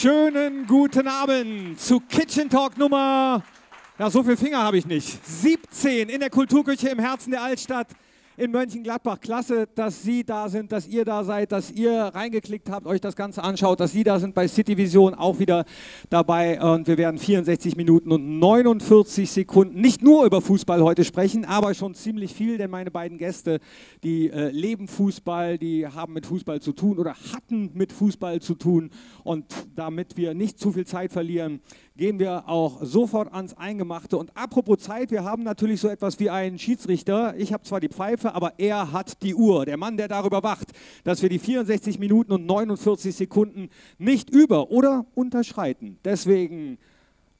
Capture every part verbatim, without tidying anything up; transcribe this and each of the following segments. Schönen guten Abend zu Kitchen Talk Nummer, ja, so viele Finger habe ich nicht, siebzehn in der Kulturküche im Herzen der Altstadt in Mönchengladbach. Klasse, dass Sie da sind, dass ihr da seid, dass ihr reingeklickt habt, euch das Ganze anschaut, dass Sie da sind bei City Vision, auch wieder dabei. Und wir werden vierundsechzig Minuten und neunundvierzig Sekunden nicht nur über Fußball heute sprechen, aber schon ziemlich viel, denn meine beiden Gäste, die äh, leben Fußball, die haben mit Fußball zu tun oder hatten mit Fußball zu tun. Und damit wir nicht zu viel Zeit verlieren, gehen wir auch sofort ans Eingemachte. Und apropos Zeit, wir haben natürlich so etwas wie einen Schiedsrichter. Ich habe zwar die Pfeife, aber er hat die Uhr. Der Mann, der darüber wacht, dass wir die vierundsechzig Minuten und neunundvierzig Sekunden nicht über- oder unterschreiten. Deswegen,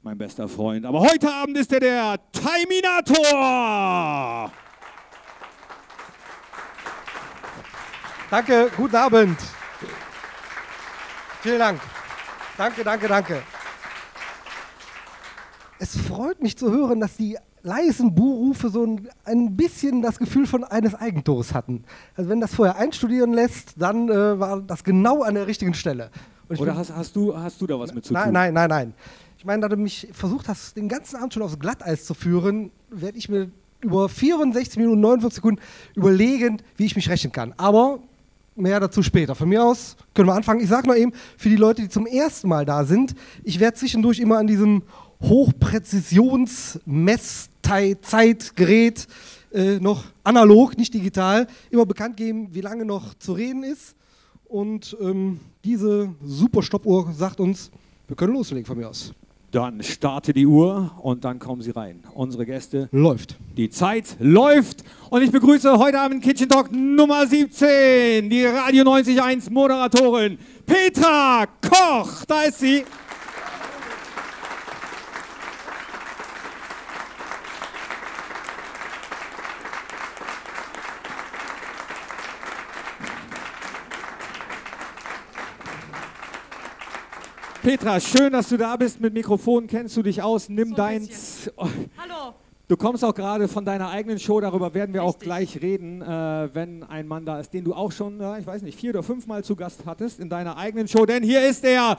mein bester Freund, aber heute Abend ist er der Timinator. Danke, guten Abend. Vielen Dank. Danke, danke, danke. Es freut mich zu hören, dass die leisen Buhrufe so ein, ein bisschen das Gefühl von eines Eigentores hatten. Also wenn das vorher einstudieren lässt, dann äh, war das genau an der richtigen Stelle. Und Oder hast, hast, du, hast du da was mit zu tun? Nein, nein, nein, nein. Ich meine, da du mich versucht hast, den ganzen Abend schon aufs Glatteis zu führen, werde ich mir über vierundsechzig Minuten und neunundvierzig Sekunden überlegen, wie ich mich rechnen kann. Aber mehr dazu später. Von mir aus können wir anfangen. Ich sage nur eben, für die Leute, die zum ersten Mal da sind, ich werde zwischendurch immer an diesem Hochpräzisionsmesszeitgerät, äh, noch analog, nicht digital, immer bekannt geben, wie lange noch zu reden ist. Und ähm, diese super Stoppuhr sagt uns, wir können loslegen von mir aus. Dann starte die Uhr und dann kommen Sie rein. Unsere Gäste. Läuft. Die Zeit läuft. Und ich begrüße heute Abend Kitchen Talk Nummer siebzehn, die Radio neunzig Komma eins Moderatorin Petra Koch. Da ist sie. Petra, schön, dass du da bist. Mit Mikrofon kennst du dich aus. Nimm so deins. Hallo. Du kommst auch gerade von deiner eigenen Show. Darüber werden wir Richtig. auch gleich reden, äh, wenn ein Mann da ist, den du auch schon, äh, ich weiß nicht, vier oder fünfmal zu Gast hattest in deiner eigenen Show. Denn hier ist er,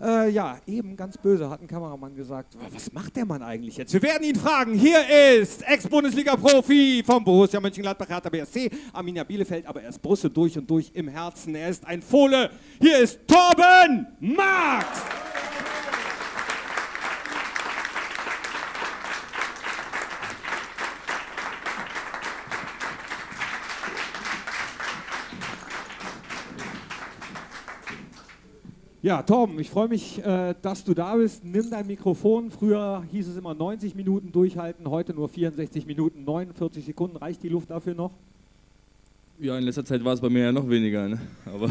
äh, ja, eben ganz böse, hat ein Kameramann gesagt. Was macht der Mann eigentlich jetzt? Wir werden ihn fragen. Hier ist Ex-Bundesliga-Profi vom Borussia Mönchengladbach, Hertha B S C, Arminia Bielefeld. Aber er ist Borusse durch und durch im Herzen. Er ist ein Fohle. Hier ist Thorben Marx. Ja, Torben, ich freue mich, äh, dass du da bist. Nimm dein Mikrofon. Früher hieß es immer neunzig Minuten durchhalten, heute nur vierundsechzig Minuten, neunundvierzig Sekunden. Reicht die Luft dafür noch? Ja, in letzter Zeit war es bei mir ja noch weniger, ne? Aber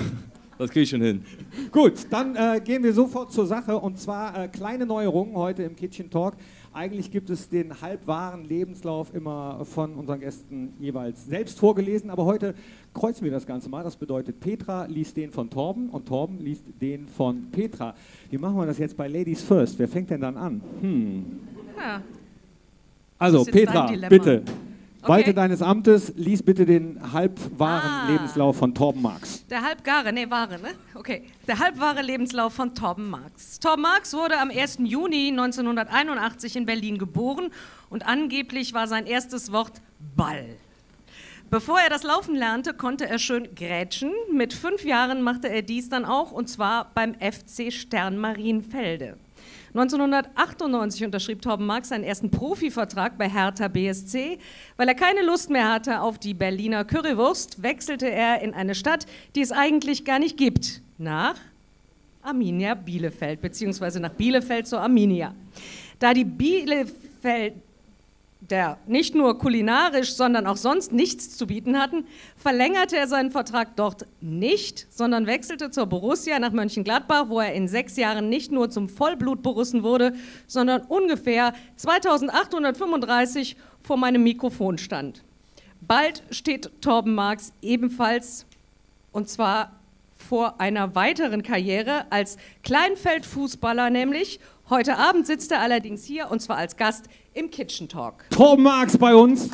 das kriege ich schon hin. Gut, dann äh, gehen wir sofort zur Sache, und zwar äh, kleine Neuerungen heute im Kitchen Talk. Eigentlich gibt es den halb wahren Lebenslauf immer von unseren Gästen jeweils selbst vorgelesen, aber heute kreuzen wir das Ganze mal. Das bedeutet, Petra liest den von Torben und Torben liest den von Petra. Wie machen wir das jetzt bei Ladies First? Wer fängt denn dann an? Hm. Ja. Also Petra, bitte, okay. Walte deines Amtes, lies bitte den halb wahren ah. Lebenslauf von Thorben Marx. Der halbgare, nee, wahre, ne? Okay. Der halbwahre Lebenslauf von Thorben Marx. Thorben Marx wurde am ersten Juni neunzehnhunderteinundachtzig in Berlin geboren und angeblich war sein erstes Wort Ball. Bevor er das Laufen lernte, konnte er schön grätschen. Mit fünf Jahren machte er dies dann auch, und zwar beim F C Sternmarienfelde. neunzehnhundertachtundneunzig unterschrieb Thorben Marx seinen ersten Profivertrag bei Hertha B S C. Weil er keine Lust mehr hatte auf die Berliner Currywurst, wechselte er in eine Stadt, die es eigentlich gar nicht gibt, nach Arminia Bielefeld, beziehungsweise nach Bielefeld zur Arminia. Da die Bielefelder nicht nur kulinarisch, sondern auch sonst nichts zu bieten hatten, verlängerte er seinen Vertrag dort nicht, sondern wechselte zur Borussia nach Mönchengladbach, wo er in sechs Jahren nicht nur zum Vollblut-Borussen wurde, sondern ungefähr zweitausendachthundertfünfunddreißig vor meinem Mikrofon stand. Bald steht Thorben Marx ebenfalls, und zwar vor einer weiteren Karriere als Kleinfeldfußballer, nämlich heute Abend sitzt er allerdings hier, und zwar als Gast im Kitchen Talk. Thorben Marx bei uns.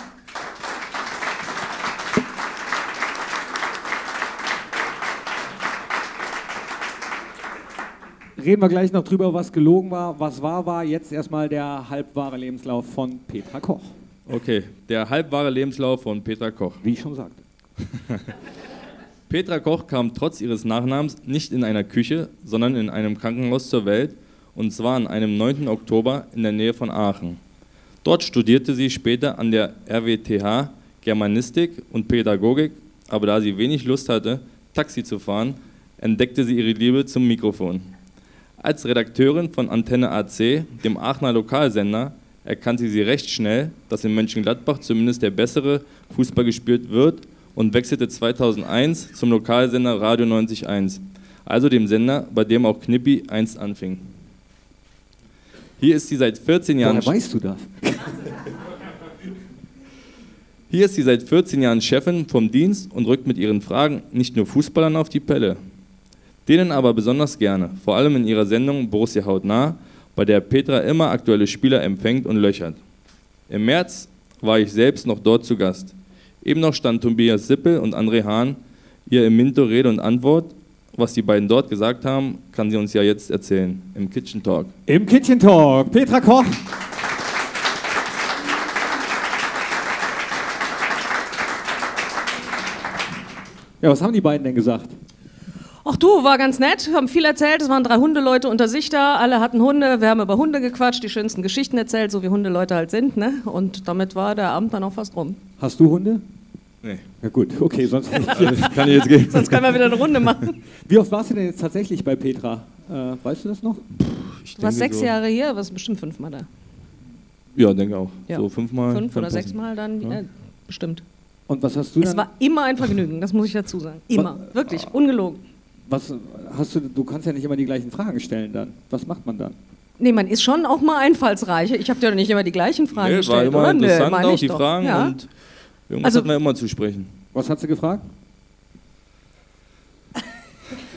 Reden wir gleich noch drüber, was gelogen war, was wahr war. Jetzt erstmal der halbwahre Lebenslauf von Petra Koch. Okay, der halbwahre Lebenslauf von Petra Koch. Wie ich schon sagte. Petra Koch kam trotz ihres Nachnamens nicht in einer Küche, sondern in einem Krankenhaus zur Welt, und zwar an einem neunten Oktober in der Nähe von Aachen. Dort studierte sie später an der R W T H Germanistik und Pädagogik, aber da sie wenig Lust hatte, Taxi zu fahren, entdeckte sie ihre Liebe zum Mikrofon. Als Redakteurin von Antenne A C, dem Aachener Lokalsender, erkannte sie recht schnell, dass in Mönchengladbach zumindest der bessere Fußball gespielt wird, und wechselte zweitausendeins zum Lokalsender Radio neunzig Komma eins, also dem Sender, bei dem auch Knippi einst anfing. Hier ist sie seit vierzehn Jahren... Woher weißt du das? Hier ist sie seit vierzehn Jahren Chefin vom Dienst und rückt mit ihren Fragen nicht nur Fußballern auf die Pelle, denen aber besonders gerne, vor allem in ihrer Sendung Borussia hautnah, bei der Petra immer aktuelle Spieler empfängt und löchert. Im März war ich selbst noch dort zu Gast. Eben noch stand Tobias Sippel und André Hahn ihr im Minto Rede und Antwort. Was die beiden dort gesagt haben, kann sie uns ja jetzt erzählen. Im Kitchen Talk. Im Kitchen Talk. Petra Koch. Ja, was haben die beiden denn gesagt? Ach du, war ganz nett. Haben viel erzählt. Es waren drei Hundeleute unter sich da. Alle hatten Hunde. Wir haben über Hunde gequatscht, die schönsten Geschichten erzählt, so wie Hundeleute halt sind. Ne? Und damit war der Abend dann auch fast rum. Hast du Hunde? Nee. Ja gut, okay, sonst kann ich jetzt gehen. Sonst können wir wieder eine Runde machen. Wie oft warst du denn jetzt tatsächlich bei Petra? Äh, weißt du das noch? Ich du warst sechs so. Jahre hier, warst bestimmt fünfmal da. Ja, denke auch. Ja. So fünfmal. Fünf oder passen. sechsmal dann, ja. äh, bestimmt. Und was hast du dann? Es war immer ein Vergnügen, das muss ich dazu sagen. Immer, was? Wirklich, ah. ungelogen. Was hast du? Du kannst ja nicht immer die gleichen Fragen stellen dann. Was macht man dann? Nee, man ist schon auch mal einfallsreich. Ich habe dir doch nicht immer die gleichen Fragen nee, gestellt, war immer oder? Interessant nee, auch ich die doch. Fragen ja. und irgendwas also, hat man immer zu sprechen. Was hat sie gefragt?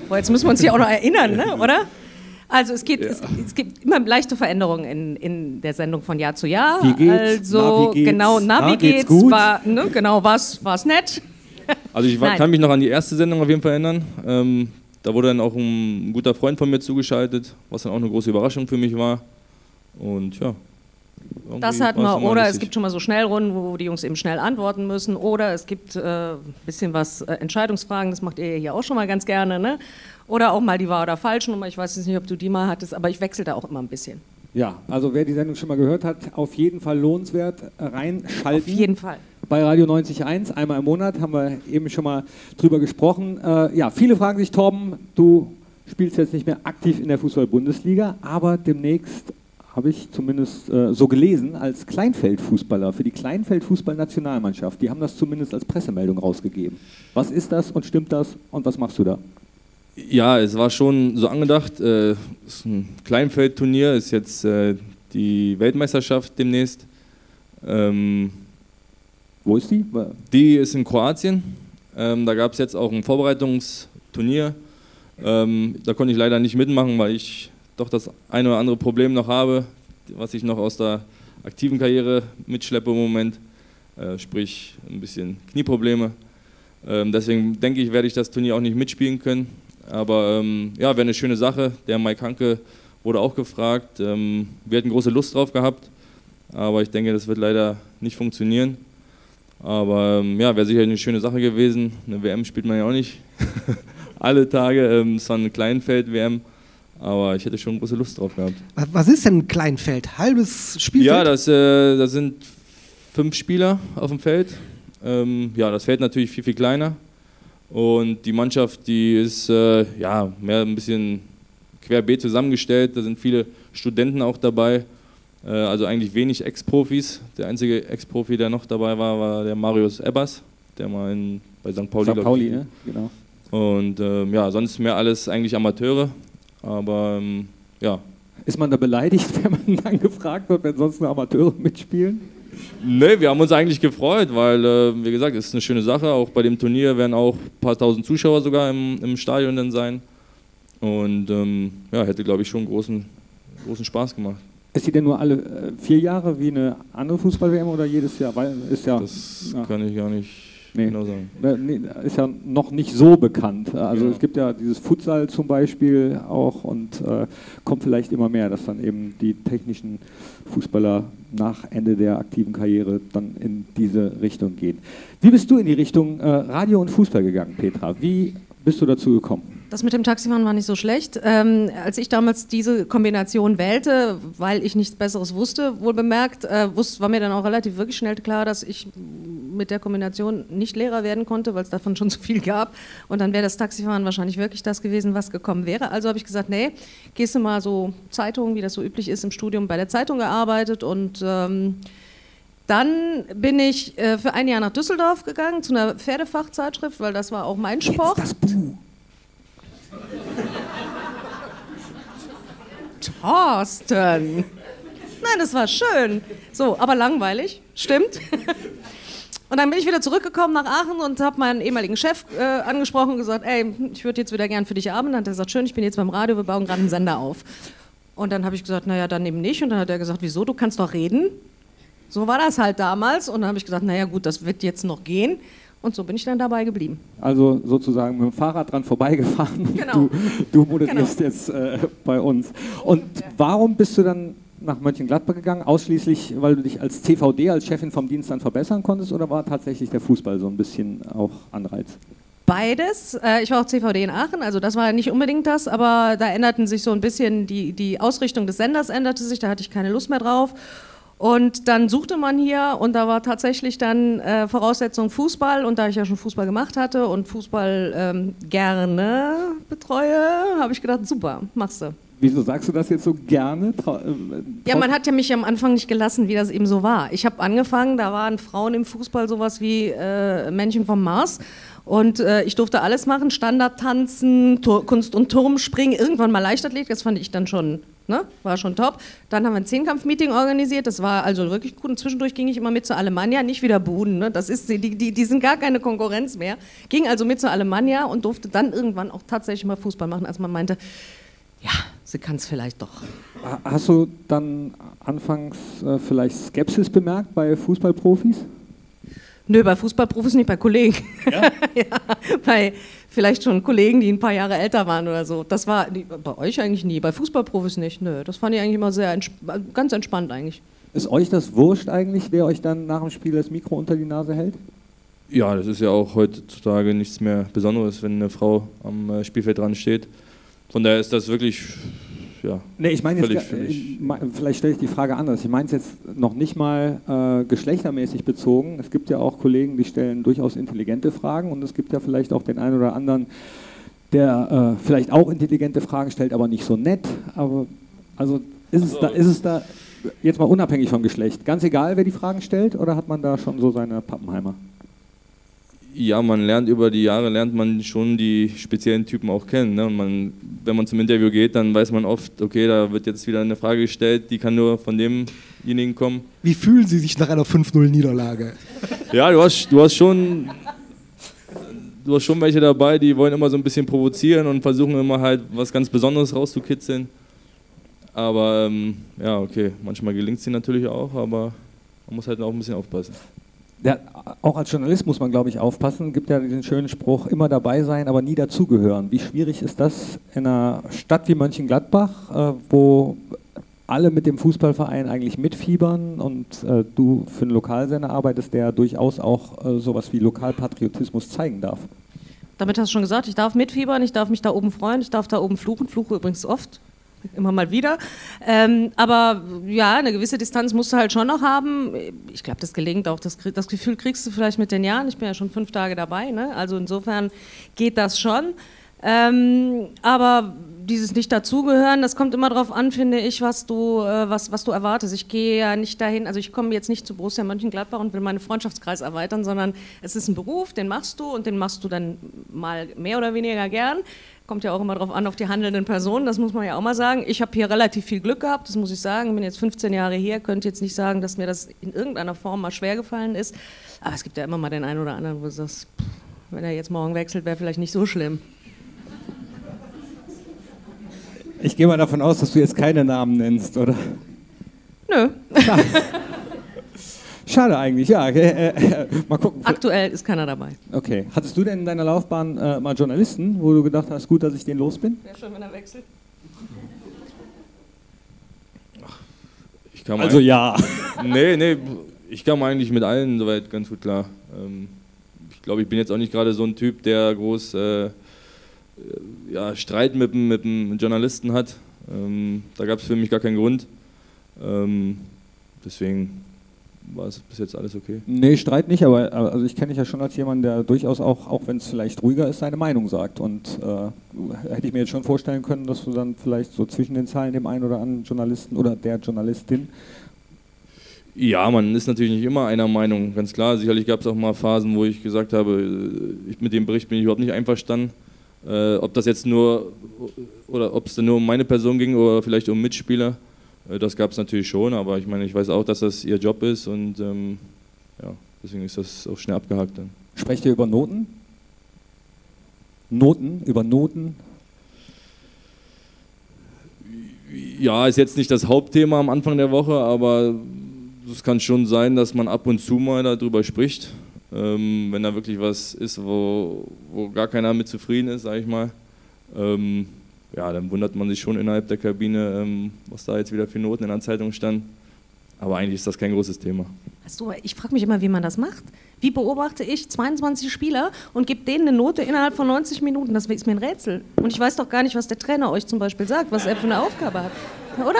Boah, jetzt müssen wir uns hier auch noch erinnern, ne? oder? Also es, geht, ja. es, es gibt immer leichte Veränderungen in, in der Sendung von Jahr zu Jahr. Wie geht's? Also na, wie geht's? Genau, na, na wie geht's? Gut? War, ne, genau, war's, war's nett? Also ich war, kann mich noch an die erste Sendung auf jeden Fall erinnern. Ähm, da wurde dann auch ein guter Freund von mir zugeschaltet, was dann auch eine große Überraschung für mich war. Und ja. Irgendwie das hat man, oder es gibt schon mal so Schnellrunden, wo die Jungs eben schnell antworten müssen, oder es gibt äh, ein bisschen was äh, Entscheidungsfragen, das macht ihr hier auch schon mal ganz gerne, ne? Oder auch mal die Wahr- oder Falschnummer, ich weiß jetzt nicht, ob du die mal hattest, aber ich wechsle da auch immer ein bisschen. Ja, also wer die Sendung schon mal gehört hat, auf jeden Fall lohnenswert reinschalten. Auf jeden Fall. Bei Radio neunzig Komma eins, einmal im Monat, haben wir eben schon mal drüber gesprochen. Äh, ja, viele fragen sich, Thorben, du spielst jetzt nicht mehr aktiv in der Fußball-Bundesliga, aber demnächst... habe ich zumindest äh, so gelesen, als Kleinfeldfußballer, für die Kleinfeldfußballnationalmannschaft. Die haben das zumindest als Pressemeldung rausgegeben. Was ist das und stimmt das und was machst du da? Ja, es war schon so angedacht, es äh, ist ein Kleinfeldturnier, ist jetzt äh, die Weltmeisterschaft demnächst. Ähm, Wo ist die? Die ist in Kroatien. Ähm, da gab es jetzt auch ein Vorbereitungsturnier. Ähm, da konnte ich leider nicht mitmachen, weil ich doch das ein oder andere Problem noch habe, was ich noch aus der aktiven Karriere mitschleppe im Moment, äh, sprich ein bisschen Knieprobleme. Ähm, deswegen denke ich, werde ich das Turnier auch nicht mitspielen können. Aber ähm, ja, wäre eine schöne Sache. Der Maik Hanke wurde auch gefragt. Ähm, wir hätten große Lust drauf gehabt, aber ich denke, das wird leider nicht funktionieren. Aber ähm, ja, wäre sicher eine schöne Sache gewesen. Eine W M spielt man ja auch nicht alle Tage. Ähm, es war eine Kleinfeld-W M. Aber ich hätte schon große Lust drauf gehabt. Was ist denn ein Kleinfeld? Halbes Spielfeld? Ja, das, äh, das sind fünf Spieler auf dem Feld. Ähm, ja, das Feld natürlich viel, viel kleiner. Und die Mannschaft, die ist äh, ja, mehr ein bisschen querbeet zusammengestellt. Da sind viele Studenten auch dabei. Äh, also eigentlich wenig Ex-Profis. Der einzige Ex-Profi, der noch dabei war, war der Marius Ebbers, der mal in, bei Sankt Pauli, Sankt Pauli, ne? Genau. Und ähm, ja, sonst mehr alles eigentlich Amateure. Aber ähm, ja. Ist man da beleidigt, wenn man dann gefragt wird, wenn sonst nur Amateure mitspielen? Nee, wir haben uns eigentlich gefreut, weil, äh, wie gesagt, es ist eine schöne Sache. Auch bei dem Turnier werden auch ein paar tausend Zuschauer sogar im, im Stadion dann sein. Und ähm, ja, hätte, glaube ich, schon großen, großen Spaß gemacht. Ist die denn nur alle äh, vier Jahre wie eine andere Fußball-W M oder jedes Jahr? Weil, ist ja, das ja. kann ich gar nicht nee. genau sagen. Nee, ist ja noch nicht so bekannt. Also ja. es gibt ja dieses Futsal zum Beispiel auch und äh, kommt vielleicht immer mehr, dass dann eben die technischen Fußballer nach Ende der aktiven Karriere dann in diese Richtung gehen. Wie bist du in die Richtung äh, Radio und Fußball gegangen, Petra? Wie bist du dazu gekommen? Das mit dem Taxifahren war nicht so schlecht. Ähm, als ich damals diese Kombination wählte, weil ich nichts Besseres wusste, wohl bemerkt, äh, wusste, war mir dann auch relativ wirklich schnell klar, dass ich mit der Kombination nicht Lehrer werden konnte, weil es davon schon zu viel gab. Und dann wäre das Taxifahren wahrscheinlich wirklich das gewesen, was gekommen wäre. Also habe ich gesagt, nee, gehst du mal so Zeitungen, wie das so üblich ist, im Studium bei der Zeitung gearbeitet und... Ähm, Dann bin ich äh, für ein Jahr nach Düsseldorf gegangen, zu einer Pferdefachzeitschrift, weil das war auch mein Sport. Jetzt das Buh. Thorsten! Nein, das war schön. So, aber langweilig, stimmt. Und dann bin ich wieder zurückgekommen nach Aachen und habe meinen ehemaligen Chef äh, angesprochen und gesagt, ey, ich würde jetzt wieder gern für dich arbeiten. Dann hat er gesagt, schön, ich bin jetzt beim Radio, wir bauen gerade einen Sender auf. Und dann habe ich gesagt, naja, dann eben nicht. Und dann hat er gesagt, wieso, du kannst doch reden. So war das halt damals und dann habe ich gesagt, naja gut, das wird jetzt noch gehen und so bin ich dann dabei geblieben. Also sozusagen mit dem Fahrrad dran vorbeigefahren, genau. du, du moderierst genau. jetzt äh, bei uns. Und ja. warum bist du dann nach Mönchengladbach gegangen, ausschließlich, weil du dich als C V D, als Chefin vom Dienst dann verbessern konntest oder war tatsächlich der Fußball so ein bisschen auch Anreiz? Beides. Ich war auch C V D in Aachen, also das war ja nicht unbedingt das, aber da änderten sich so ein bisschen, die, die Ausrichtung des Senders änderte sich, da hatte ich keine Lust mehr drauf. Und dann suchte man hier und da war tatsächlich dann äh, Voraussetzung Fußball und da ich ja schon Fußball gemacht hatte und Fußball ähm, gerne betreue, habe ich gedacht, super, machst du. Wieso sagst du das jetzt so gerne? Trau ja, man hat ja mich am Anfang nicht gelassen, wie das eben so war. Ich habe angefangen, da waren Frauen im Fußball sowas wie äh, Männchen vom Mars. Und äh, ich durfte alles machen, Standardtanzen, Kunst- und Turmspringen, irgendwann mal Leichtathletik, das fand ich dann schon, ne, war schon top. Dann haben wir ein Zehnkampf-Meeting organisiert, das war also wirklich gut und zwischendurch ging ich immer mit zur Alemannia, nicht wieder Buden, ne? Das ist, die, die, die sind gar keine Konkurrenz mehr. Ging also mit zur Alemannia und durfte dann irgendwann auch tatsächlich mal Fußball machen, als man meinte, ja, sie kann es vielleicht doch. Hast du dann anfangs äh, vielleicht Skepsis bemerkt bei Fußballprofis? Nö, bei Fußballprofis nicht, bei Kollegen. Ja? ja, bei vielleicht schon Kollegen, die ein paar Jahre älter waren oder so. Das war bei euch eigentlich nie, bei Fußballprofis nicht. Nö, das fand ich eigentlich immer sehr entsp ganz entspannt eigentlich. Ist euch das wurscht eigentlich, wer euch dann nach dem Spiel das Mikro unter die Nase hält? Ja, das ist ja auch heutzutage nichts mehr Besonderes, wenn eine Frau am Spielfeld dran steht. Von daher ist das wirklich... Ja, nee, ich meine jetzt, vielleicht stelle ich die Frage anders. Ich meine es jetzt noch nicht mal äh, geschlechtermäßig bezogen. Es gibt ja auch Kollegen, die stellen durchaus intelligente Fragen und es gibt ja vielleicht auch den einen oder anderen, der äh, vielleicht auch intelligente Fragen stellt, aber nicht so nett. Aber also ist es, also, da, ist es da jetzt mal unabhängig vom Geschlecht ganz egal, wer die Fragen stellt, oder hat man da schon so seine Pappenheimer? Ja, man lernt über die Jahre, lernt man schon die speziellen Typen auch kennen. Ne? Und man, wenn man zum Interview geht, dann weiß man oft, okay, da wird jetzt wieder eine Frage gestellt, die kann nur von demjenigen kommen. Wie fühlen Sie sich nach einer fünf null Niederlage? Ja, du hast, du hast schon, du hast schon welche dabei, die wollen immer so ein bisschen provozieren und versuchen immer halt was ganz Besonderes rauszukitzeln. Aber ähm, ja, okay, manchmal gelingt es ihnen natürlich auch, aber man muss halt auch ein bisschen aufpassen. Ja, auch als Journalist muss man, glaube ich, aufpassen. Es gibt ja diesen schönen Spruch, immer dabei sein, aber nie dazugehören. Wie schwierig ist das in einer Stadt wie Mönchengladbach, äh, wo alle mit dem Fußballverein eigentlich mitfiebern und äh, du für einen Lokalsender arbeitest, der durchaus auch äh, sowas wie Lokalpatriotismus zeigen darf? Damit hast du schon gesagt, ich darf mitfiebern, ich darf mich da oben freuen, ich darf da oben fluchen, fluche übrigens oft. Immer mal wieder. Ähm, aber ja, eine gewisse Distanz musst du halt schon noch haben. Ich glaube, das gelingt auch. Das, das Gefühl kriegst du vielleicht mit den Jahren. Ich bin ja schon fünf Tage dabei, ne? Also insofern geht das schon. Ähm, aber dieses Nicht-Dazugehören, das kommt immer darauf an, finde ich, was du, äh, was, was du erwartest. Ich gehe ja nicht dahin, also ich komme jetzt nicht zu Borussia Mönchengladbach und will meinen Freundschaftskreis erweitern, sondern es ist ein Beruf, den machst du und den machst du dann mal mehr oder weniger gern. Kommt ja auch immer darauf an, auf die handelnden Personen, das muss man ja auch mal sagen. Ich habe hier relativ viel Glück gehabt, das muss ich sagen. Ich bin jetzt fünfzehn Jahre hier, könnte jetzt nicht sagen, dass mir das in irgendeiner Form mal schwer gefallen ist. Aber es gibt ja immer mal den einen oder anderen, wo du sagst, pff, wenn er jetzt morgen wechselt, wäre vielleicht nicht so schlimm. Ich gehe mal davon aus, dass du jetzt keine Namen nennst, oder? Nö. Schade eigentlich, ja. Okay. Mal gucken. Aktuell ist keiner dabei. Okay. Hattest du denn in deiner Laufbahn äh, mal Journalisten, wo du gedacht hast, gut, dass ich den los bin? Wäre schon, wenn er wechselt. Ich kam also ja. Nee, nee, ich kam eigentlich mit allen soweit ganz gut klar. Ähm, ich glaube, ich bin jetzt auch nicht gerade so ein Typ, der groß äh, ja, Streit mit dem, mit dem Journalisten hat. Ähm, da gab es für mich gar keinen Grund. Ähm, deswegen war es bis jetzt alles okay. Nee, Streit nicht, aber also ich kenne dich ja schon als jemand, der durchaus auch, auch wenn es vielleicht ruhiger ist, seine Meinung sagt. Und äh, hätte ich mir jetzt schon vorstellen können, dass du dann vielleicht so zwischen den Zeilen dem einen oder anderen Journalisten oder der Journalistin... Ja, man ist natürlich nicht immer einer Meinung, ganz klar. Sicherlich gab es auch mal Phasen, wo ich gesagt habe, ich, mit dem Bericht bin ich überhaupt nicht einverstanden. Äh, ob das jetzt nur, oder ob es nur um meine Person ging oder vielleicht um Mitspieler, äh, das gab es natürlich schon, aber ich meine, ich weiß auch, dass das ihr Job ist und ähm, ja, deswegen ist das auch schnell abgehakt dann. Sprecht ihr über Noten? Noten, über Noten? Ja, ist jetzt nicht das Hauptthema am Anfang der Woche, aber es kann schon sein, dass man ab und zu mal darüber spricht. Ähm, wenn da wirklich was ist, wo, wo gar keiner mit zufrieden ist, sage ich mal, ähm, ja, dann wundert man sich schon innerhalb der Kabine, ähm, was da jetzt wieder für Noten in der Zeitung stand. Aber eigentlich ist das kein großes Thema. Achso, ich frage mich immer, wie man das macht. Wie beobachte ich zweiundzwanzig Spieler und gebe denen eine Note innerhalb von neunzig Minuten? Das ist mir ein Rätsel. Und ich weiß doch gar nicht, was der Trainer euch zum Beispiel sagt, was er für eine Aufgabe hat. Oder?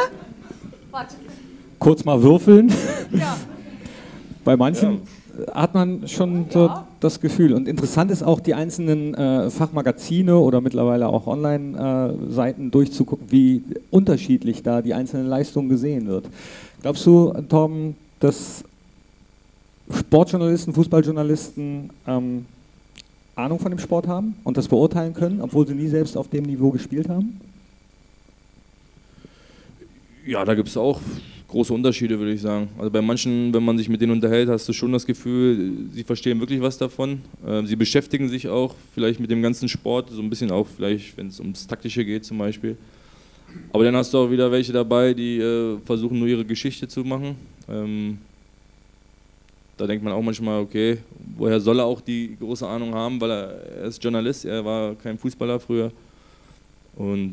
Warte. Kurz mal würfeln. Ja. Bei manchen... Ja. Hat man schon so das Gefühl. Und interessant ist auch, die einzelnen äh, Fachmagazine oder mittlerweile auch Online-Seiten äh, durchzugucken, wie unterschiedlich da die einzelnen Leistungen gesehen wird. Glaubst du, Thorben, dass Sportjournalisten, Fußballjournalisten ähm, Ahnung von dem Sport haben und das beurteilen können, obwohl sie nie selbst auf dem Niveau gespielt haben? Ja, da gibt es auch große Unterschiede, würde ich sagen. Also bei manchen, wenn man sich mit denen unterhält, hast du schon das Gefühl, sie verstehen wirklich was davon. Sie beschäftigen sich auch vielleicht mit dem ganzen Sport, so ein bisschen auch vielleicht, wenn es ums Taktische geht zum Beispiel. Aber dann hast du auch wieder welche dabei, die versuchen nur ihre Geschichte zu machen. Da denkt man auch manchmal, okay, woher soll er auch die große Ahnung haben, weil er, er ist Journalist, er war kein Fußballer früher. Und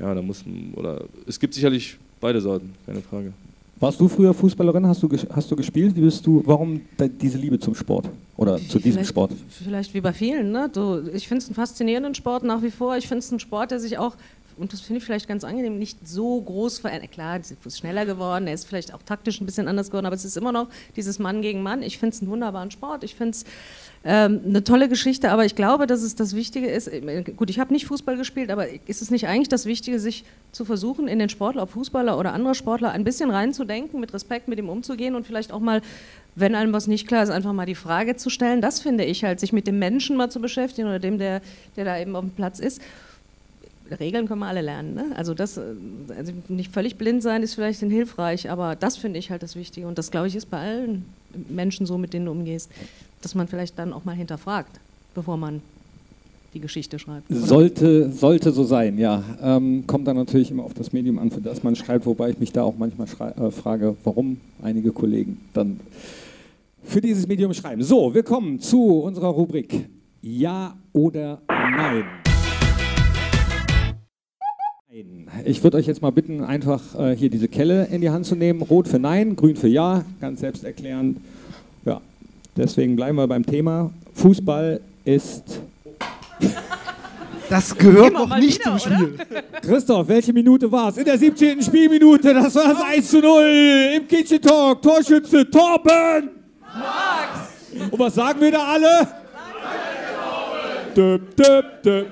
ja, da muss man, oder es gibt sicherlich beide Sorten, keine Frage. Warst du früher Fußballerin? Hast du, hast du gespielt? Wie bist du, warum diese Liebe zum Sport oder zu diesem vielleicht, Sport? Vielleicht wie bei vielen. Ne? Du, ich finde es einen faszinierenden Sport nach wie vor. Ich finde es einen Sport, der sich auch, und das finde ich vielleicht ganz angenehm, nicht so groß verändert. Klar, der ist schneller geworden, er ist vielleicht auch taktisch ein bisschen anders geworden, aber es ist immer noch dieses Mann gegen Mann. Ich finde es einen wunderbaren Sport. Ich finde es ähm, eine tolle Geschichte, aber ich glaube, dass es das Wichtige ist, gut, ich habe nicht Fußball gespielt, aber ist es nicht eigentlich das Wichtige, sich zu versuchen, in den Sportler, ob Fußballer oder andere Sportler, ein bisschen reinzudenken, mit Respekt mit ihm umzugehen und vielleicht auch mal, wenn einem was nicht klar ist, einfach mal die Frage zu stellen. Das finde ich halt, sich mit dem Menschen mal zu beschäftigen oder dem, der, der da eben auf dem Platz ist. Regeln können wir alle lernen, ne? Also das, also nicht völlig blind sein ist vielleicht hilfreich, aber das finde ich halt das Wichtige und das, glaube ich, ist bei allen Menschen so, mit denen du umgehst, dass man vielleicht dann auch mal hinterfragt, bevor man die Geschichte schreibt. Sollte, sollte so sein, ja. Ähm, kommt dann natürlich immer auf das Medium an, für das man schreibt, wobei ich mich da auch manchmal äh, frage, warum einige Kollegen dann für dieses Medium schreiben. So, wir kommen zu unserer Rubrik Ja oder Nein. Ich würde euch jetzt mal bitten, einfach äh, hier diese Kelle in die Hand zu nehmen. Rot für Nein, Grün für Ja, ganz selbsterklärend. Ja, deswegen bleiben wir beim Thema. Fußball ist... Das gehört noch nicht wieder, zum Spiel. Oder? Christoph, welche Minute war es? In der siebzehnten Spielminute, das war das eins zu null im Kitchen Talk. Torschütze Thorben Marx. Und was sagen wir da alle? Döp, döp, döp.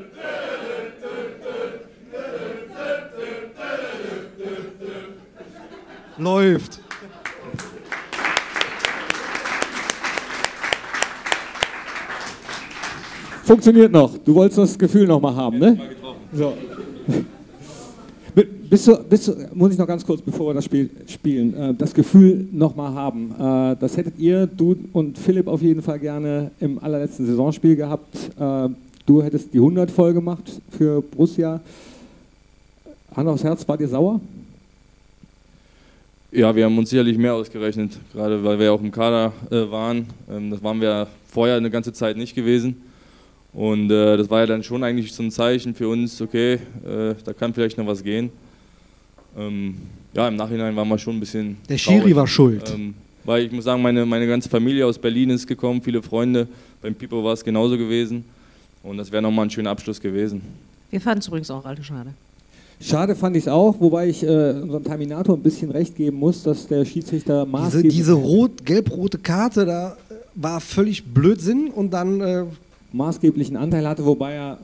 Läuft. Funktioniert noch. Du wolltest das Gefühl noch mal haben, ne? So. Bist du, bist du, muss ich noch ganz kurz, bevor wir das Spiel spielen, das Gefühl noch mal haben. Das hättet ihr, du und Philipp auf jeden Fall gerne im allerletzten Saisonspiel gehabt. Du hättest die hundert voll gemacht für Borussia. Hand aufs Herz, wart ihr sauer? Ja, wir haben uns sicherlich mehr ausgerechnet, gerade weil wir auch im Kader äh, waren. Ähm, das waren wir vorher eine ganze Zeit nicht gewesen. Und äh, das war ja dann schon eigentlich so ein Zeichen für uns, okay, äh, da kann vielleicht noch was gehen. Ähm, ja, im Nachhinein waren wir schon ein bisschen Der Schiri traurig. War schuld. Ähm, weil ich muss sagen, meine, meine ganze Familie aus Berlin ist gekommen, viele Freunde. Beim Pipo war es genauso gewesen. Und das wäre nochmal ein schöner Abschluss gewesen. Wir fanden es übrigens auch alle schade. Schade fand ich es auch, wobei ich äh, unserem Terminator ein bisschen recht geben muss, dass der Schiedsrichter Maß Diese, diese rot, gelb-rote Karte da war völlig Blödsinn und dann äh maßgeblichen Anteil hatte, wobei er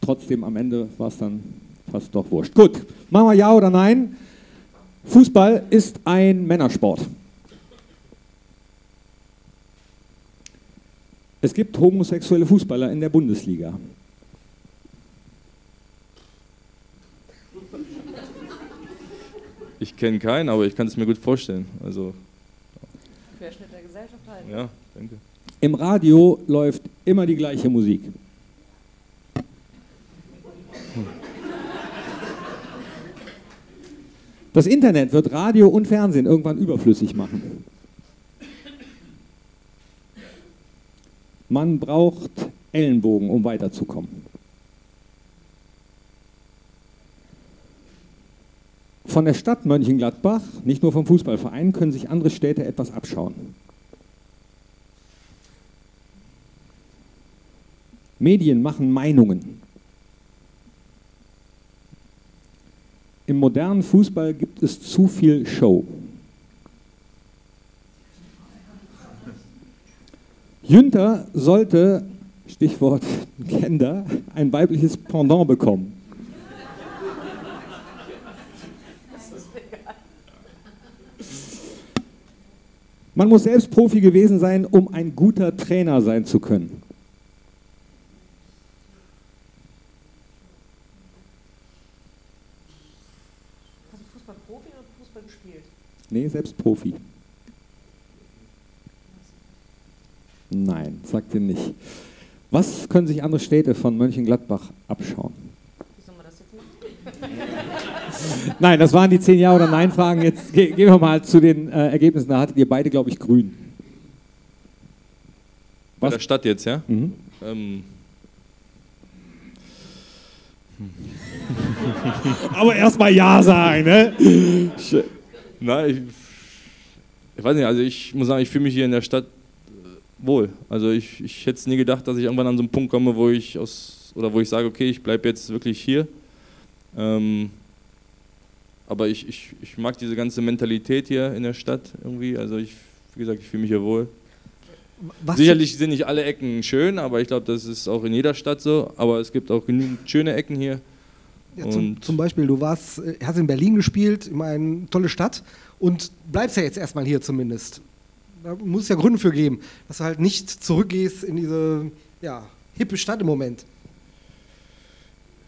trotzdem am Ende war es dann fast doch wurscht. Gut, machen wir ja oder nein. Fußball ist ein Männersport. Es gibt homosexuelle Fußballer in der Bundesliga. Ich kenne keinen, aber ich kann es mir gut vorstellen. Also Querschnitt der Gesellschaft halt. Ja, danke. Im Radio läuft immer die gleiche Musik. Das Internet wird Radio und Fernsehen irgendwann überflüssig machen. Man braucht Ellenbogen, um weiterzukommen. Von der Stadt Mönchengladbach, nicht nur vom Fußballverein, können sich andere Städte etwas abschauen. Medien machen Meinungen. Im modernen Fußball gibt es zu viel Show. Günther sollte, Stichwort Gender, ein weibliches Pendant bekommen. Man muss selbst Profi gewesen sein, um ein guter Trainer sein zu können. Hast du Fußballprofi oder Fußball gespielt? Nee, selbst Profi. Nein, sagt ihr nicht. Was können sich andere Städte von Mönchengladbach abschauen? Wie soll man das jetzt machen? Nein, das waren die zehn Ja- oder Nein-Fragen. Jetzt ge gehen wir mal zu den äh, Ergebnissen. Da hattet ihr beide, glaube ich, grün. Was? Bei der Stadt jetzt, ja? Mhm. Ähm. Aber erstmal Ja sagen, ne? Nein, ich, ich weiß nicht, also ich muss sagen, ich fühle mich hier in der Stadt wohl. Also ich, ich hätte es nie gedacht, dass ich irgendwann an so einen Punkt komme, wo ich aus oder wo ich sage, okay, ich bleibe jetzt wirklich hier. Ähm, aber ich, ich, ich mag diese ganze Mentalität hier in der Stadt irgendwie. Also ich, wie gesagt, ich fühle mich hier wohl. Was Sicherlich sind nicht alle Ecken schön, aber ich glaube, das ist auch in jeder Stadt so. Aber es gibt auch genügend schöne Ecken hier. Ja, zum, zum Beispiel, du warst, hast in Berlin gespielt, immer eine tolle Stadt und bleibst ja jetzt erstmal hier zumindest. Da muss es ja Gründe für geben, dass du halt nicht zurückgehst in diese ja, hippe Stadt im Moment.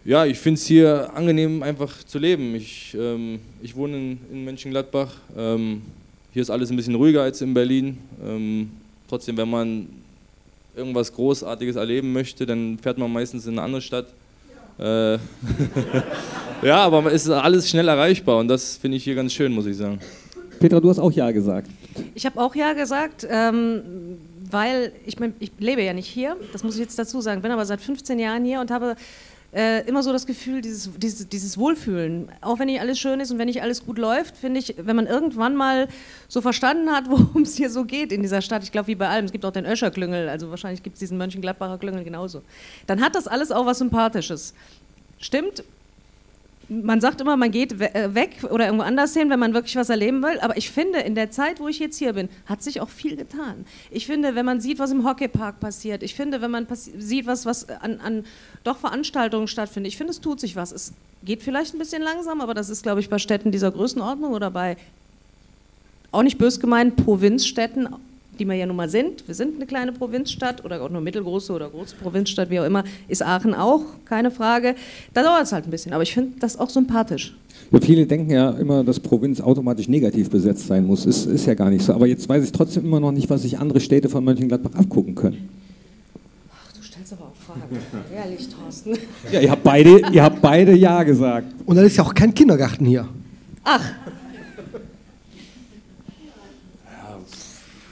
Ja, ich finde es hier angenehm, einfach zu leben. Ich, ähm, ich wohne in, in Mönchengladbach. Ähm, hier ist alles ein bisschen ruhiger als in Berlin. Ähm, trotzdem, wenn man irgendwas Großartiges erleben möchte, dann fährt man meistens in eine andere Stadt. Ja, äh, ja, aber es ist alles schnell erreichbar und das finde ich hier ganz schön, muss ich sagen. Petra, du hast auch Ja gesagt. Ich habe auch Ja gesagt, ähm, weil ich, mein, ich lebe ja nicht hier, das muss ich jetzt dazu sagen, bin aber seit fünfzehn Jahren hier und habe äh, immer so das Gefühl, dieses, dieses, dieses Wohlfühlen. Auch wenn nicht alles schön ist und wenn nicht alles gut läuft, finde ich, wenn man irgendwann mal so verstanden hat, worum es hier so geht in dieser Stadt, ich glaube wie bei allem, es gibt auch den Öscher-Klüngel, also wahrscheinlich gibt es diesen Mönchengladbacher Klüngel genauso. Dann hat das alles auch was Sympathisches. Stimmt? Man sagt immer, man geht weg oder irgendwo anders hin, wenn man wirklich was erleben will. Aber ich finde, in der Zeit, wo ich jetzt hier bin, hat sich auch viel getan. Ich finde, wenn man sieht, was im Hockeypark passiert, ich finde, wenn man sieht, was, was an, an doch Veranstaltungen stattfindet, ich finde, es tut sich was. Es geht vielleicht ein bisschen langsam, aber das ist, glaube ich, bei Städten dieser Größenordnung oder bei, auch nicht bös gemeint, Provinzstädten, die wir ja nun mal sind. Wir sind eine kleine Provinzstadt oder auch nur mittelgroße oder große Provinzstadt, wie auch immer, ist Aachen auch, keine Frage. Da dauert es halt ein bisschen, aber ich finde das auch sympathisch. Ja, viele denken ja immer, dass Provinz automatisch negativ besetzt sein muss. Ist, ist ja gar nicht so. Aber jetzt weiß ich trotzdem immer noch nicht, was sich andere Städte von Mönchengladbach abgucken können. Ach, du stellst aber auch Fragen. Ehrlich, Thorsten. Ja, ihr habt, beide, ihr habt beide Ja gesagt. Und dann ist ja auch kein Kindergarten hier. Ach.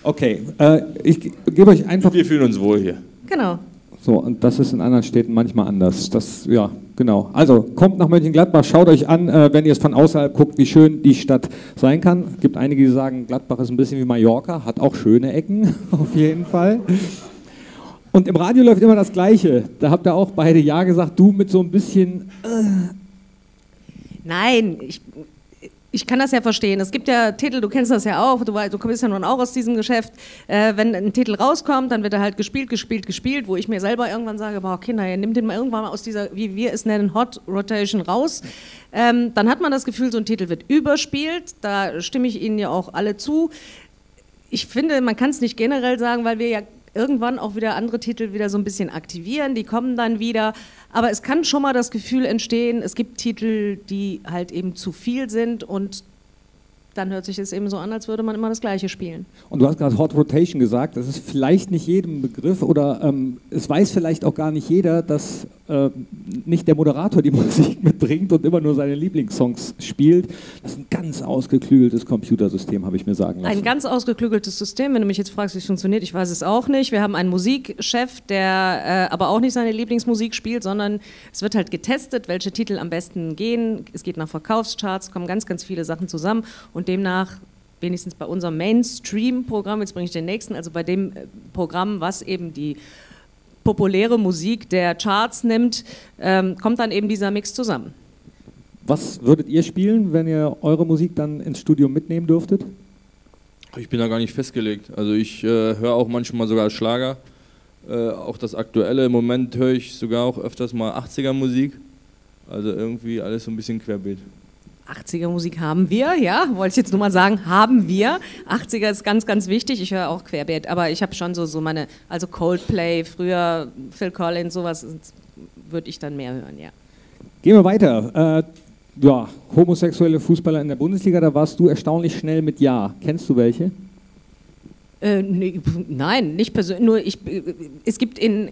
Okay, äh, ich gebe euch einfach... Wir fühlen uns wohl hier. Genau. So, und das ist in anderen Städten manchmal anders. Das, ja, genau. Also, kommt nach Mönchengladbach, schaut euch an, äh, wenn ihr es von außerhalb guckt, wie schön die Stadt sein kann. Es gibt einige, die sagen, Gladbach ist ein bisschen wie Mallorca, hat auch schöne Ecken, auf jeden Fall. Und im Radio läuft immer das Gleiche. Da habt ihr auch beide Ja gesagt, du mit so ein bisschen... Äh. Nein, ich... Ich kann das ja verstehen. Es gibt ja Titel, du kennst das ja auch, du, du kommst ja nun auch aus diesem Geschäft. Äh, wenn ein Titel rauskommt, dann wird er halt gespielt, gespielt, gespielt, wo ich mir selber irgendwann sage, boah, Kinder, ihr nehmt den mal irgendwann mal aus dieser, wie wir es nennen, Hot Rotation raus. Ähm, dann hat man das Gefühl, so ein Titel wird überspielt. Da stimme ich Ihnen ja auch alle zu. Ich finde, man kann es nicht generell sagen, weil wir ja irgendwann auch wieder andere Titel wieder so ein bisschen aktivieren, die kommen dann wieder, aber es kann schon mal das Gefühl entstehen, es gibt Titel, die halt eben zu viel sind und dann hört sich das eben so an, als würde man immer das Gleiche spielen. Und du hast gerade Hot Rotation gesagt, das ist vielleicht nicht jedem Begriff oder ähm, es weiß vielleicht auch gar nicht jeder, dass äh, nicht der Moderator die Musik mitbringt und immer nur seine Lieblingssongs spielt. Das ist ein ganz ausgeklügeltes Computersystem, habe ich mir sagen lassen. Ein ganz ausgeklügeltes System, wenn du mich jetzt fragst, wie es funktioniert, ich weiß es auch nicht. Wir haben einen Musikchef, der äh, aber auch nicht seine Lieblingsmusik spielt, sondern es wird halt getestet, welche Titel am besten gehen. Es geht nach Verkaufscharts, kommen ganz, ganz viele Sachen zusammen und Und demnach, wenigstens bei unserem Mainstream-Programm, jetzt bringe ich den nächsten, also bei dem Programm, was eben die populäre Musik der Charts nimmt, ähm, kommt dann eben dieser Mix zusammen. Was würdet ihr spielen, wenn ihr eure Musik dann ins Studio mitnehmen dürftet? Ich bin da gar nicht festgelegt. Also ich äh, höre auch manchmal sogar Schlager, äh, auch das Aktuelle. Im Moment höre ich sogar auch öfters mal achtziger Musik. Also irgendwie alles so ein bisschen querbeet. achtziger Musik haben wir, ja, wollte ich jetzt nur mal sagen, haben wir. achtziger ist ganz, ganz wichtig, ich höre auch querbeet, aber ich habe schon so, so meine, also Coldplay, früher Phil Collins, sowas würde ich dann mehr hören, ja. Gehen wir weiter. Äh, ja, homosexuelle Fußballer in der Bundesliga, da warst du erstaunlich schnell mit Ja. Kennst du welche? Äh, nee, nein, nicht persönlich, nur ich, es gibt in,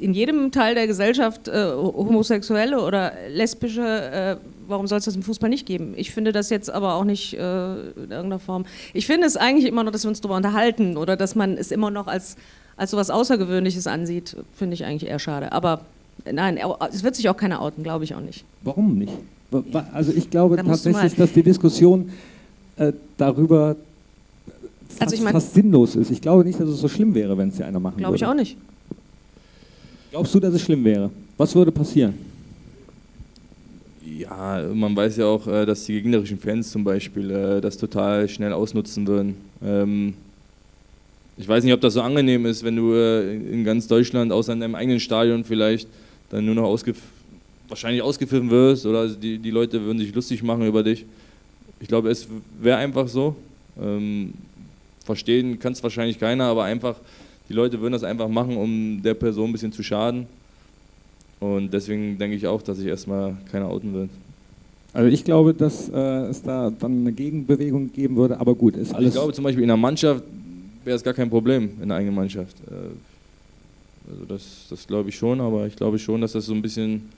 in jedem Teil der Gesellschaft äh, homosexuelle oder lesbische, äh, warum soll es das im Fußball nicht geben? Ich finde das jetzt aber auch nicht äh, in irgendeiner Form, ich finde es eigentlich immer noch, dass wir uns darüber unterhalten oder dass man es immer noch als, als so was Außergewöhnliches ansieht, finde ich eigentlich eher schade, aber nein, es wird sich auch keiner outen, glaube ich auch nicht. Warum nicht? Also ich glaube da tatsächlich, dass die Diskussion äh, darüber... Was also ich mein, fast sinnlos ist. Ich glaube nicht, dass es so schlimm wäre, wenn es ja einer machen glaub würde. Glaube ich auch nicht. Glaubst du, dass es schlimm wäre? Was würde passieren? Ja, man weiß ja auch, dass die gegnerischen Fans zum Beispiel das total schnell ausnutzen würden. Ich weiß nicht, ob das so angenehm ist, wenn du in ganz Deutschland, außer in deinem eigenen Stadion vielleicht, dann nur noch ausgef wahrscheinlich ausgepfiffen wirst oder die, die Leute würden sich lustig machen über dich. Ich glaube, es wäre einfach so. Verstehen kann es wahrscheinlich keiner, aber einfach, die Leute würden das einfach machen, um der Person ein bisschen zu schaden. Und deswegen denke ich auch, dass ich erstmal keiner outen will. Also ich glaube, dass äh, es da dann eine Gegenbewegung geben würde, aber gut. Ist alles, ich glaube zum Beispiel in der Mannschaft wäre es gar kein Problem, in der eigenen Mannschaft. Äh, also das, das glaube ich schon, aber ich glaube schon, dass das so ein bisschen...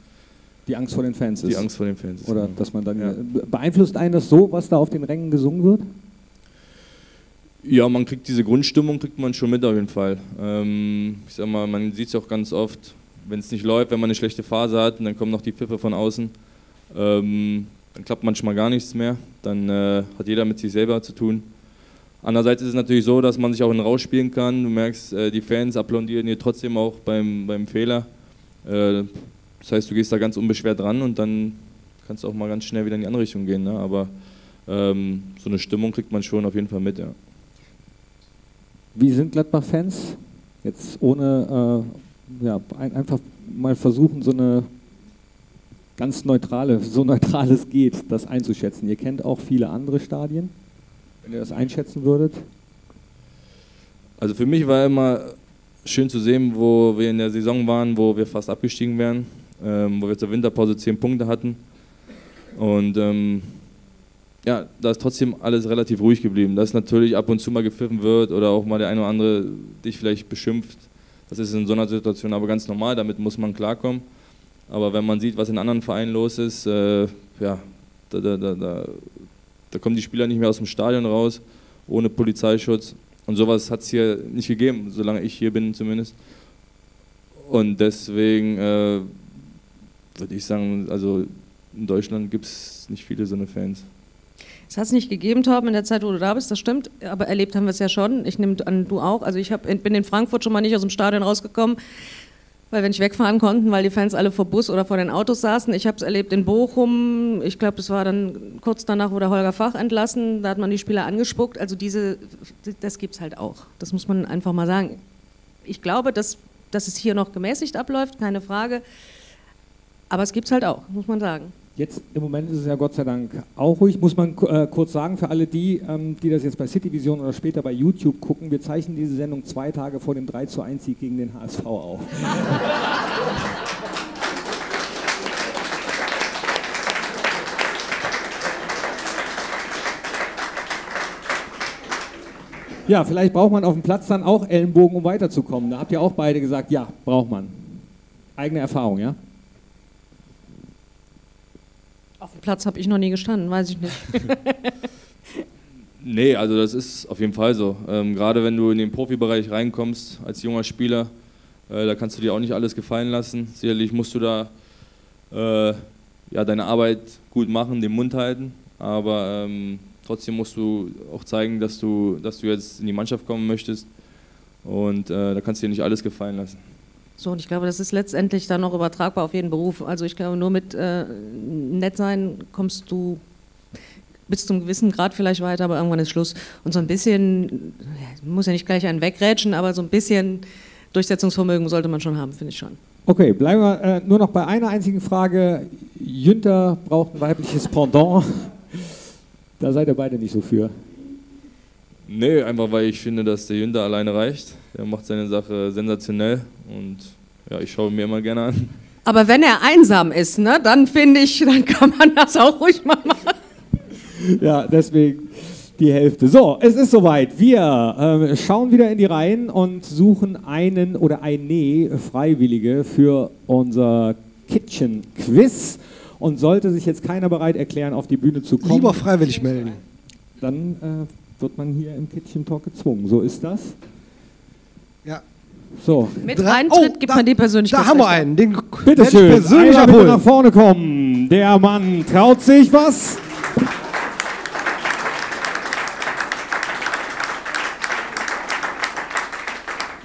Die Angst vor den Fans die ist. Die Angst vor den Fans ist. Oder genau. Dass man dann... Ja. Beeinflusst einen das so, was da auf den Rängen gesungen wird? Ja, man kriegt diese Grundstimmung, kriegt man schon mit auf jeden Fall. Ähm, ich sag mal, man sieht es auch ganz oft, wenn es nicht läuft, wenn man eine schlechte Phase hat und dann kommen noch die Pfiffe von außen, ähm, dann klappt manchmal gar nichts mehr, dann äh, hat jeder mit sich selber zu tun. Andererseits ist es natürlich so, dass man sich auch in den Rausch spielen kann, du merkst, äh, die Fans applaudieren dir trotzdem auch beim, beim Fehler. Äh, das heißt, du gehst da ganz unbeschwert ran und dann kannst du auch mal ganz schnell wieder in die andere Richtung gehen, ne? Aber ähm, so eine Stimmung kriegt man schon auf jeden Fall mit, ja. Wie sind Gladbach-Fans? Jetzt ohne, äh, ja, ein, einfach mal versuchen, so eine ganz neutrale, so neutral es geht, das einzuschätzen. Ihr kennt auch viele andere Stadien, wenn ihr das einschätzen würdet. Also für mich war immer schön zu sehen, wo wir in der Saison waren, wo wir fast abgestiegen wären, ähm, wo wir zur Winterpause zehn Punkte hatten. Und ähm, ja, da ist trotzdem alles relativ ruhig geblieben. Dass natürlich ab und zu mal gepfiffen wird oder auch mal der eine oder andere dich vielleicht beschimpft, das ist in so einer Situation aber ganz normal, damit muss man klarkommen. Aber wenn man sieht, was in anderen Vereinen los ist, äh, ja, da, da, da, da, da kommen die Spieler nicht mehr aus dem Stadion raus, ohne Polizeischutz. Und sowas hat es hier nicht gegeben, solange ich hier bin zumindest. Und deswegen äh, würde ich sagen, also in Deutschland gibt es nicht viele so eine Fans. Es hat es nicht gegeben, Torben, in der Zeit, wo du da bist, das stimmt, aber erlebt haben wir es ja schon. Ich nehme an, du auch. Also ich hab, bin in Frankfurt schon mal nicht aus dem Stadion rausgekommen, weil wir nicht wegfahren konnten, weil die Fans alle vor Bus oder vor den Autos saßen. Ich habe es erlebt in Bochum, ich glaube, das war dann kurz danach, wurde Holger Fach entlassen, da hat man die Spieler angespuckt. Also diese, das gibt es halt auch, das muss man einfach mal sagen. Ich glaube, dass, dass es hier noch gemäßigt abläuft, keine Frage, aber es gibt es halt auch, muss man sagen. Jetzt im Moment ist es ja Gott sei Dank auch ruhig, muss man äh, kurz sagen, für alle die, ähm, die das jetzt bei City Vision oder später bei YouTube gucken, wir zeichnen diese Sendung zwei Tage vor dem drei zu eins Sieg gegen den H S V auf. Ja, vielleicht braucht man auf dem Platz dann auch Ellenbogen, um weiterzukommen. Da habt ihr auch beide gesagt, ja, braucht man. Eigene Erfahrung, ja? Auf dem Platz habe ich noch nie gestanden, weiß ich nicht. Nee, also das ist auf jeden Fall so. Ähm, gerade wenn du in den Profibereich reinkommst als junger Spieler, äh, da kannst du dir auch nicht alles gefallen lassen. Sicherlich musst du da äh, ja, deine Arbeit gut machen, den Mund halten, aber ähm, trotzdem musst du auch zeigen, dass du, dass du jetzt in die Mannschaft kommen möchtest und äh, da kannst du dir nicht alles gefallen lassen. So, und ich glaube, das ist letztendlich dann noch übertragbar auf jeden Beruf. Also ich glaube, nur mit äh, nett sein kommst du bis zum gewissen Grad vielleicht weiter, aber irgendwann ist Schluss. Und so ein bisschen, muss ja nicht gleich einen wegrätschen, aber so ein bisschen Durchsetzungsvermögen sollte man schon haben, finde ich schon. Okay, bleiben wir äh, nur noch bei einer einzigen Frage. Jünter braucht ein weibliches Pendant. Da seid ihr beide nicht so für. Nee, einfach weil ich finde, dass der Jünter alleine reicht. Er macht seine Sache sensationell und ja, ich schaue mir immer gerne an. Aber wenn er einsam ist, ne, dann finde ich, dann kann man das auch ruhig mal machen. Ja, deswegen die Hälfte. So, es ist soweit. Wir äh, schauen wieder in die Reihen und suchen einen oder eine Freiwillige für unser Kitchen Quiz. Und sollte sich jetzt keiner bereit erklären, auf die Bühne zu kommen. Lieber freiwillig melden. Dann Äh, wird man hier im Kitchen Talk gezwungen. So ist das. Ja. So. Mit Drei, Eintritt oh, gibt da, man die Persönlichkeit. Da haben wir einen. Den bitte schön. Persönlich bitte nach vorne kommen. Der Mann traut sich was.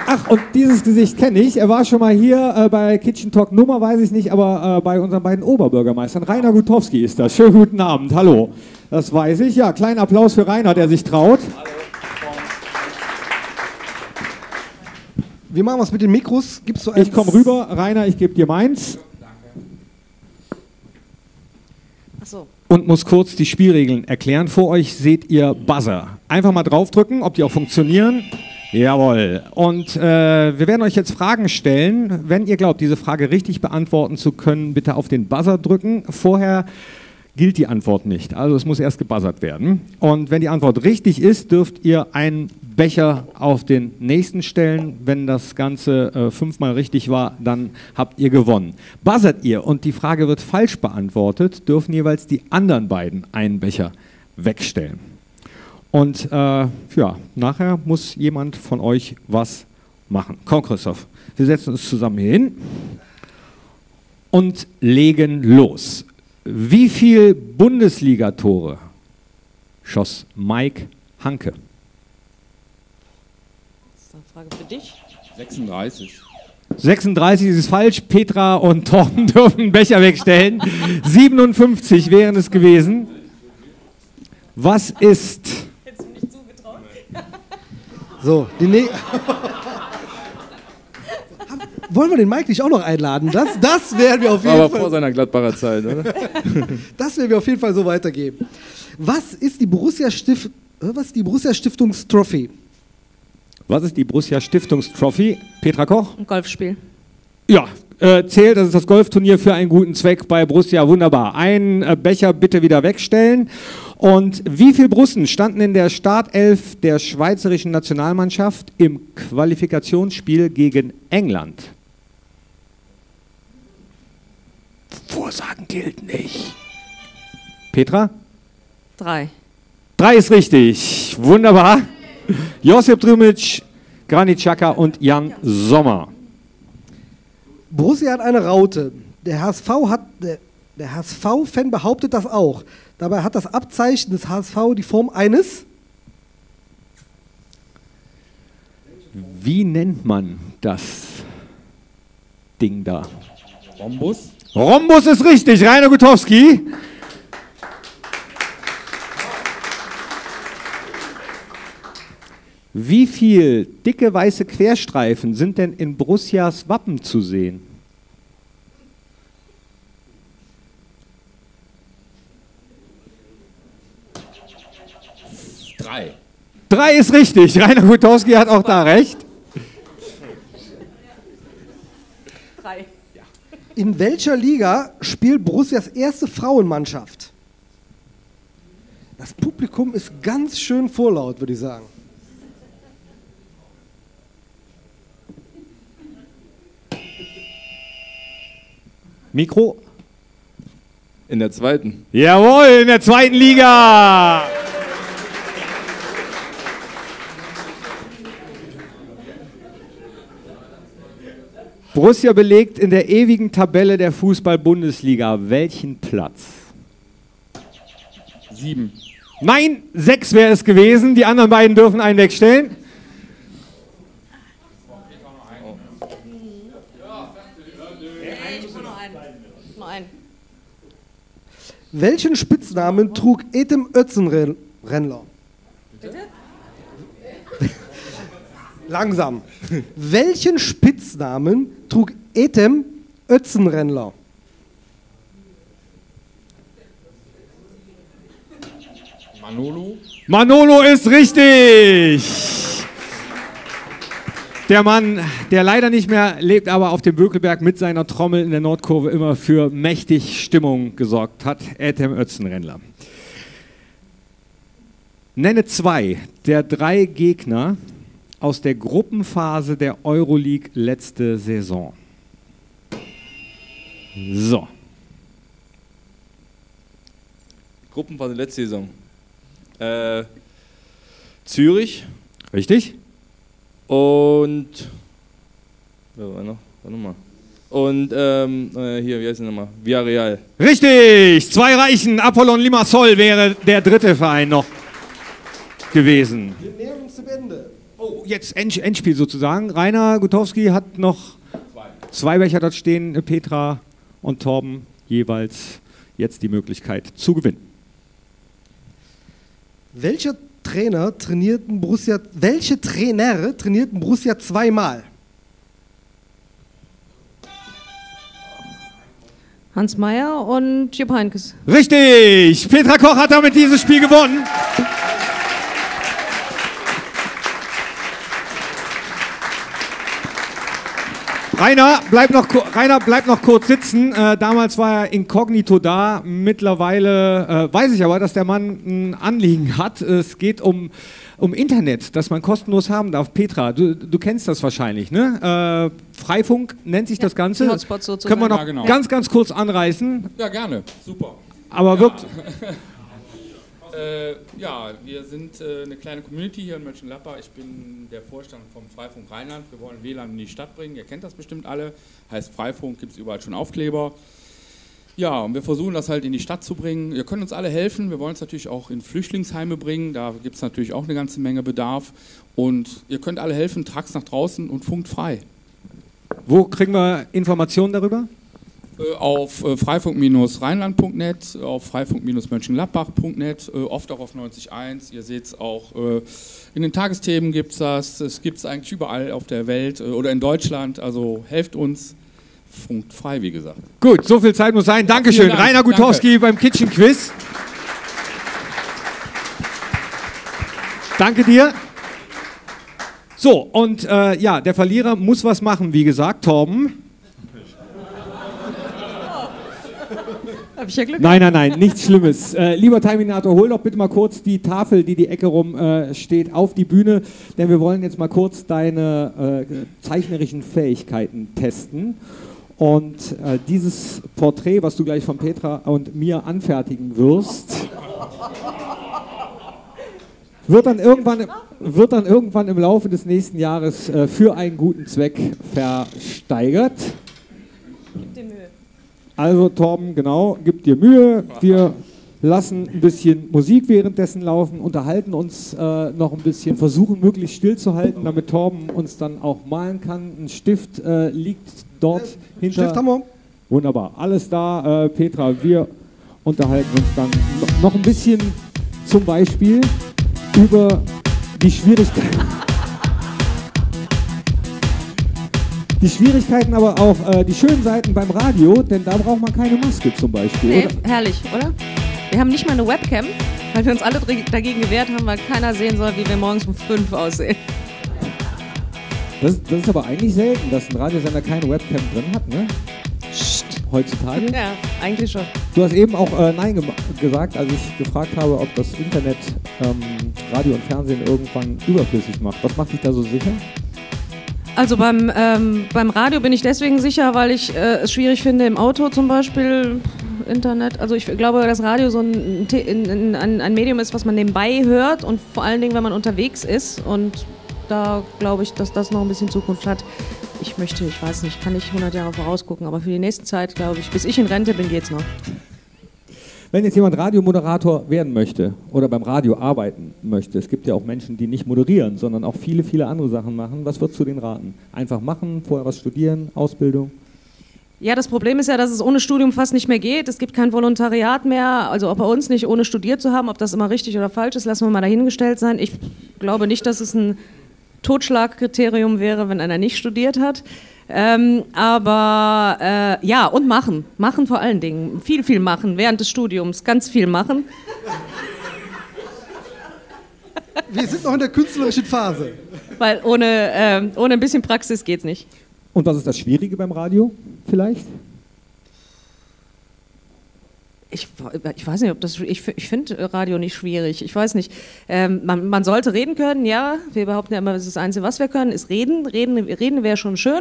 Ach, und dieses Gesicht kenne ich. Er war schon mal hier äh, bei Kitchen Talk. Nummer weiß ich nicht, aber äh, bei unseren beiden Oberbürgermeistern. Rainer Gutowski ist das. Schönen guten Abend. Hallo. Das weiß ich. Ja, kleinen Applaus für Rainer, der sich traut. Wir machen was mit den Mikros. Gibst du eins? Ich komme rüber. Rainer, ich gebe dir meins. Ach so. Und muss kurz die Spielregeln erklären. Vor euch seht ihr Buzzer. Einfach mal draufdrücken, ob die auch funktionieren. Jawohl. Und äh, wir werden euch jetzt Fragen stellen. Wenn ihr glaubt, diese Frage richtig beantworten zu können, bitte auf den Buzzer drücken. Vorher gilt die Antwort nicht. Also es muss erst gebuzzert werden. Und wenn die Antwort richtig ist, dürft ihr einen Becher auf den nächsten stellen. Wenn das Ganze äh, fünfmal richtig war, dann habt ihr gewonnen. Buzzert ihr und die Frage wird falsch beantwortet, dürfen jeweils die anderen beiden einen Becher wegstellen. Und äh, ja, nachher muss jemand von euch was machen. Komm, Christoph, wir setzen uns zusammen hier hin und legen los. Wie viele Bundesliga-Tore schoss Maik Hanke? Das ist eine Frage für dich. sechsunddreißig. sechsunddreißig ist falsch. Petra und Torben dürfen den Becher wegstellen. siebenundfünfzig wären es gewesen. Was ist? Hättest du nicht zugetraut? So, die ne Wollen wir den Mike nicht auch noch einladen? Das, das werden wir auf jeden Aber Fall... Aber vor seiner Gladbacher Zeit, oder? Das werden wir auf jeden Fall so weitergeben. Was ist die Borussia Stift... Was ist die Borussia Stiftungstrophy? Was ist die Borussia Stiftungstrophy? Petra Koch? Ein Golfspiel. Ja, äh, zählt, das ist das Golfturnier für einen guten Zweck bei Borussia. Wunderbar. Einen äh, Becher bitte wieder wegstellen. Und wie viele Borussen standen in der Startelf der schweizerischen Nationalmannschaft im Qualifikationsspiel gegen England? Vorsagen gilt nicht. Petra? Drei. Drei ist richtig. Wunderbar. Josip Trümitsch, Granitschaka und Jan Sommer. Borussia hat eine Raute. Der H S V hat, der, der H S V-Fan behauptet das auch. Dabei hat das Abzeichen des H S V die Form eines... Wie nennt man das Ding da? Rhombus? Rhombus ist richtig, Rainer Gutowski. Wie viele dicke weiße Querstreifen sind denn in Borussias Wappen zu sehen? Drei. Drei ist richtig. Rainer Gutowski hat auch da recht. Drei. In welcher Liga spielt Borussias erste Frauenmannschaft? Das Publikum ist ganz schön vorlaut, würde ich sagen. Mikro. In der zweiten. Jawohl, in der zweiten Liga. Borussia belegt in der ewigen Tabelle der Fußball-Bundesliga welchen Platz? Sieben. Nein, sechs wäre es gewesen. Die anderen beiden dürfen einen wegstellen. Welchen Spitznamen trug Ethem Ötzenrennler? Bitte? Langsam. Welchen Spitznamen trug Ethem Ötzenrennler? Manolo? Manolo ist richtig! Der Mann, der leider nicht mehr lebt, aber auf dem Bökelberg mit seiner Trommel in der Nordkurve immer für mächtig Stimmung gesorgt hat, Ethem Ötzenrennler. Nenne zwei der drei Gegner aus der Gruppenphase der Euroleague letzte Saison. So. Gruppenphase letzte Saison. Äh, Zürich. Richtig. Und wer war noch? Warte mal. Und ähm, hier, wie heißt der nochmal? Villarreal. Richtig! Zwei Reichen. Apollon Limassol wäre der dritte Verein noch gewesen. Wir nähern uns dem Ende. Oh, jetzt End Endspiel sozusagen. Rainer Gutowski hat noch zwei, zwei Becher dort stehen. Petra und Thorben jeweils jetzt die Möglichkeit zu gewinnen. Welcher Trainer trainierten Borussia, welche Trainer trainierten Borussia zweimal? Hans Mayer und Jupp Heynckes. Richtig! Petra Koch hat damit dieses Spiel gewonnen. Rainer, bleib noch, Rainer, bleib noch kurz sitzen. Äh, damals war er inkognito da. Mittlerweile äh, weiß ich aber, dass der Mann ein Anliegen hat. Es geht um, um Internet, das man kostenlos haben darf. Petra, du, du kennst das wahrscheinlich, ne? Äh, Freifunk nennt sich ja, das Ganze. Hotspots sozusagen. Können wir noch ja, genau. ganz, ganz kurz anreißen? Ja, gerne. Super. Aber ja. wirklich... Äh, ja, wir sind äh, eine kleine Community hier in Mönchengladbach. Ich bin der Vorstand vom Freifunk Rheinland. Wir wollen W L A N in die Stadt bringen. Ihr kennt das bestimmt alle. Heißt Freifunk, gibt es überall schon Aufkleber. Ja, und wir versuchen das halt in die Stadt zu bringen. Ihr könnt uns alle helfen. Wir wollen es natürlich auch in Flüchtlingsheime bringen. Da gibt es natürlich auch eine ganze Menge Bedarf. Und ihr könnt alle helfen. Tragt's nach draußen und funkt frei. Wo kriegen wir Informationen darüber? Auf freifunk Rheinland punkt net, auf freifunk Mönchengladbach punkt net, oft auch auf neunzig Komma eins. Ihr seht es auch in den Tagesthemen, gibt es das. Es gibt es eigentlich überall auf der Welt oder in Deutschland. Also helft uns, funkt frei, wie gesagt. Gut, so viel Zeit muss sein. Dankeschön, Dank. Rainer Gutowski Danke. beim Kitchen Quiz. Danke dir. So, und äh, ja, der Verlierer muss was machen, wie gesagt, Thorben. Hab ich ja Glück? Nein, nein, nein, nichts Schlimmes. Äh, lieber Terminator, hol doch bitte mal kurz die Tafel, die die Ecke rum äh, steht, auf die Bühne, denn wir wollen jetzt mal kurz deine äh, zeichnerischen Fähigkeiten testen. Und äh, dieses Porträt, was du gleich von Petra und mir anfertigen wirst, wird dann irgendwann... wird dann irgendwann im Laufe des nächsten Jahres äh, für einen guten Zweck versteigert. Gib dir Mühe. Also Thorben, genau, gib dir Mühe. Wir lassen ein bisschen Musik währenddessen laufen, unterhalten uns äh, noch ein bisschen, versuchen möglichst still zu halten, damit Thorben uns dann auch malen kann. Ein Stift äh, liegt dort äh, hinter. Stift haben wir. Wunderbar, alles da. Äh, Petra, wir unterhalten uns dann noch ein bisschen zum Beispiel über die Schwierigkeiten, die Schwierigkeiten, aber auch äh, die schönen Seiten beim Radio, denn da braucht man keine Maske zum Beispiel. Nee, oder? Herrlich, oder? Wir haben nicht mal eine Webcam, weil wir uns alle dagegen gewehrt haben, weil keiner sehen soll, wie wir morgens um fünf aussehen. Das, das ist aber eigentlich selten, dass ein Radiosender keine Webcam drin hat, ne? Heutzutage? Ja, eigentlich schon. Du hast eben auch äh, Nein ge gesagt, als ich gefragt habe, ob das Internet ähm, Radio und Fernsehen irgendwann überflüssig macht. Was macht dich da so sicher? Also beim, ähm, beim Radio bin ich deswegen sicher, weil ich äh, es schwierig finde, im Auto zum Beispiel Internet. Also ich glaube, dass Radio so ein, ein, ein, ein Medium ist, was man nebenbei hört und vor allen Dingen, wenn man unterwegs ist. Und da glaube ich, dass das noch ein bisschen Zukunft hat. Ich möchte, ich weiß nicht, kann nicht hundert Jahre vorausgucken, aber für die nächste Zeit, glaube ich, bis ich in Rente bin, geht's noch. Wenn jetzt jemand Radiomoderator werden möchte oder beim Radio arbeiten möchte, es gibt ja auch Menschen, die nicht moderieren, sondern auch viele, viele andere Sachen machen. Was würdest du denen raten? Einfach machen, vorher was studieren, Ausbildung? Ja, das Problem ist ja, dass es ohne Studium fast nicht mehr geht. Es gibt kein Volontariat mehr. Also ob bei uns nicht, ohne studiert zu haben, ob das immer richtig oder falsch ist, lassen wir mal dahingestellt sein. Ich glaube nicht, dass es ein Totschlagkriterium wäre, wenn einer nicht studiert hat. Ähm, aber äh, ja, und machen. Machen vor allen Dingen. Viel, viel machen während des Studiums. Ganz viel machen. Wir sind noch in der künstlerischen Phase. Weil ohne, ähm, ohne ein bisschen Praxis geht's nicht. Und was ist das Schwierige beim Radio vielleicht? Ich, ich weiß nicht, ob das. Ich, ich finde Radio nicht schwierig. Ich weiß nicht. Ähm, man, man sollte reden können, ja. Wir behaupten ja immer, das ist das Einzige, was wir können, ist reden. Reden, reden wäre schon schön.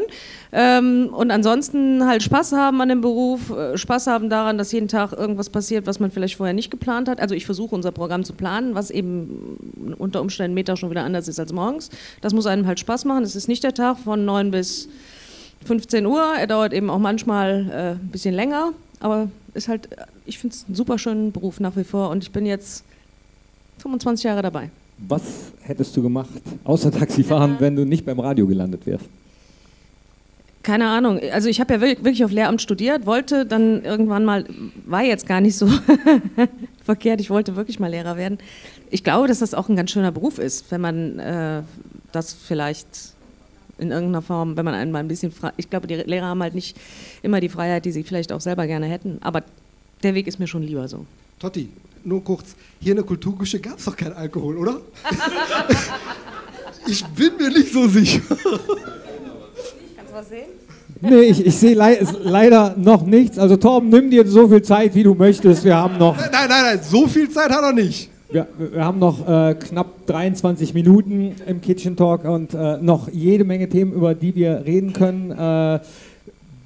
Ähm, und ansonsten halt Spaß haben an dem Beruf, Spaß haben daran, dass jeden Tag irgendwas passiert, was man vielleicht vorher nicht geplant hat. Also ich versuche unser Programm zu planen, was eben unter Umständen Mittag schon wieder anders ist als morgens. Das muss einem halt Spaß machen. Es ist nicht der Tag von neun bis fünfzehn Uhr. Er dauert eben auch manchmal äh, ein bisschen länger, aber ist halt, ich finde es einen super schönen Beruf nach wie vor und ich bin jetzt fünfundzwanzig Jahre dabei. Was hättest du gemacht, außer Taxifahren, ja, wenn du nicht beim Radio gelandet wärst? Keine Ahnung. Also ich habe ja wirklich auf Lehramt studiert, wollte dann irgendwann mal, war jetzt gar nicht so verkehrt, ich wollte wirklich mal Lehrer werden. Ich glaube, dass das auch ein ganz schöner Beruf ist, wenn man äh, das vielleicht in irgendeiner Form, wenn man einmal ein bisschen frei... Ich glaube, die Lehrer haben halt nicht immer die Freiheit, die sie vielleicht auch selber gerne hätten. Aber der Weg ist mir schon lieber so. Totti, nur kurz. Hier in der Kulturküche gab es doch keinen Alkohol, oder? Ich bin mir nicht so sicher. Kannst du was sehen? Nee, ich, ich sehe le leider noch nichts. Also Torben, nimm dir so viel Zeit, wie du möchtest. Wir haben noch... Nein, nein, nein, so viel Zeit hat er nicht. Wir, wir haben noch äh, knapp dreiundzwanzig Minuten im Kitchen Talk und äh, noch jede Menge Themen, über die wir reden können. Äh,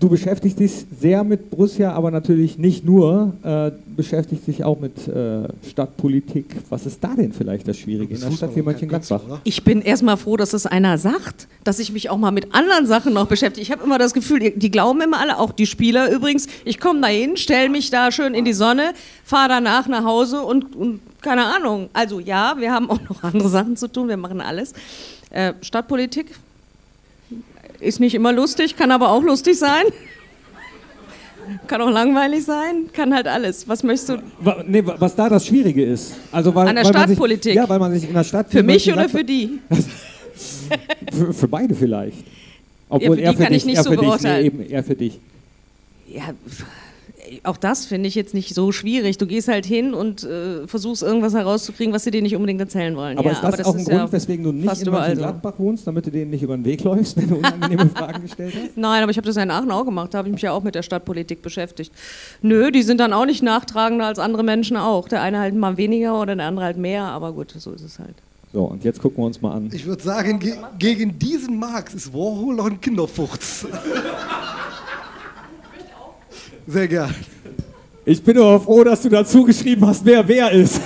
du beschäftigst dich sehr mit Borussia, aber natürlich nicht nur. Äh, beschäftigst dich auch mit äh, Stadtpolitik. Was ist da denn vielleicht das Schwierige in der Stadt wie Mönchengladbach? Ich bin erstmal froh, dass das einer sagt, dass ich mich auch mal mit anderen Sachen noch beschäftige. Ich habe immer das Gefühl, die glauben immer alle, auch die Spieler übrigens, ich komme da hin, stelle mich da schön in die Sonne, fahre danach nach Hause und... und keine Ahnung. Also ja, wir haben auch noch andere Sachen zu tun, wir machen alles. Äh, Stadtpolitik ist nicht immer lustig, kann aber auch lustig sein. Kann auch langweilig sein, kann halt alles. Was möchtest du? Nee, was da das Schwierige ist. Also, weil, an der weil Stadtpolitik? Man sich, ja, weil man sich in der Stadt... Für mich oder für die? für, für beide vielleicht. Obwohl ja, für die kann ich nicht so beurteilen. Nee, eben, eher für dich. Ja, auch das finde ich jetzt nicht so schwierig. Du gehst halt hin und äh, versuchst irgendwas herauszukriegen, was sie dir nicht unbedingt erzählen wollen. Aber ja, ist das, aber das auch ein Grund, ja, weswegen du nicht in Mönchengladbach so wohnst, damit du denen nicht über den Weg läufst, wenn du unangenehme Fragen gestellt hast? Nein, aber ich habe das ja in Aachen auch gemacht. Da habe ich mich ja auch mit der Stadtpolitik beschäftigt. Nö, die sind dann auch nicht nachtragender als andere Menschen auch. Der eine halt mal weniger oder der andere halt mehr, aber gut, so ist es halt. So, und jetzt gucken wir uns mal an. Ich würde sagen, ge gegen diesen Marx ist Warhol noch ein Kinderfurz. Sehr gern. Ich bin aber froh, dass du dazu geschrieben hast, wer wer ist.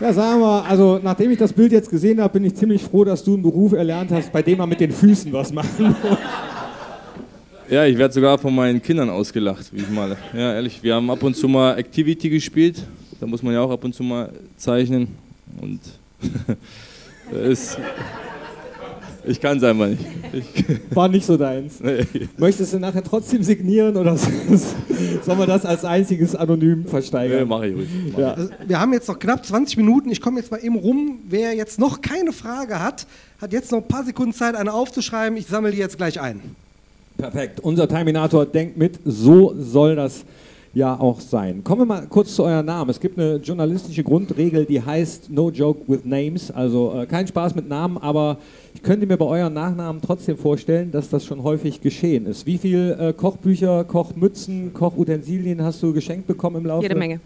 Ja, sagen wir, also nachdem ich das Bild jetzt gesehen habe, bin ich ziemlich froh, dass du einen Beruf erlernt hast, bei dem man mit den Füßen was machen muss. Ja, ich werde sogar von meinen Kindern ausgelacht, wie ich male. Ja, ehrlich, wir haben ab und zu mal Activity gespielt, da muss man ja auch ab und zu mal zeichnen und es, ich kann es einfach nicht. Ich War nicht so deins. Nee. Möchtest du nachher trotzdem signieren oder sollen wir das als einziges anonym versteigern? Nee, mach ich ruhig. Mach ja. Wir haben jetzt noch knapp zwanzig Minuten, ich komme jetzt mal eben rum. Wer jetzt noch keine Frage hat, hat jetzt noch ein paar Sekunden Zeit, eine aufzuschreiben. Ich sammle die jetzt gleich ein. Perfekt, unser Terminator denkt mit, so soll das ja auch sein. Kommen wir mal kurz zu eurem Namen. Es gibt eine journalistische Grundregel, die heißt No Joke with Names, also äh, kein Spaß mit Namen, aber ich könnte mir bei euren Nachnamen trotzdem vorstellen, dass das schon häufig geschehen ist. Wie viele äh, Kochbücher, Kochmützen, Kochutensilien hast du geschenkt bekommen im Laufe? Jede Menge.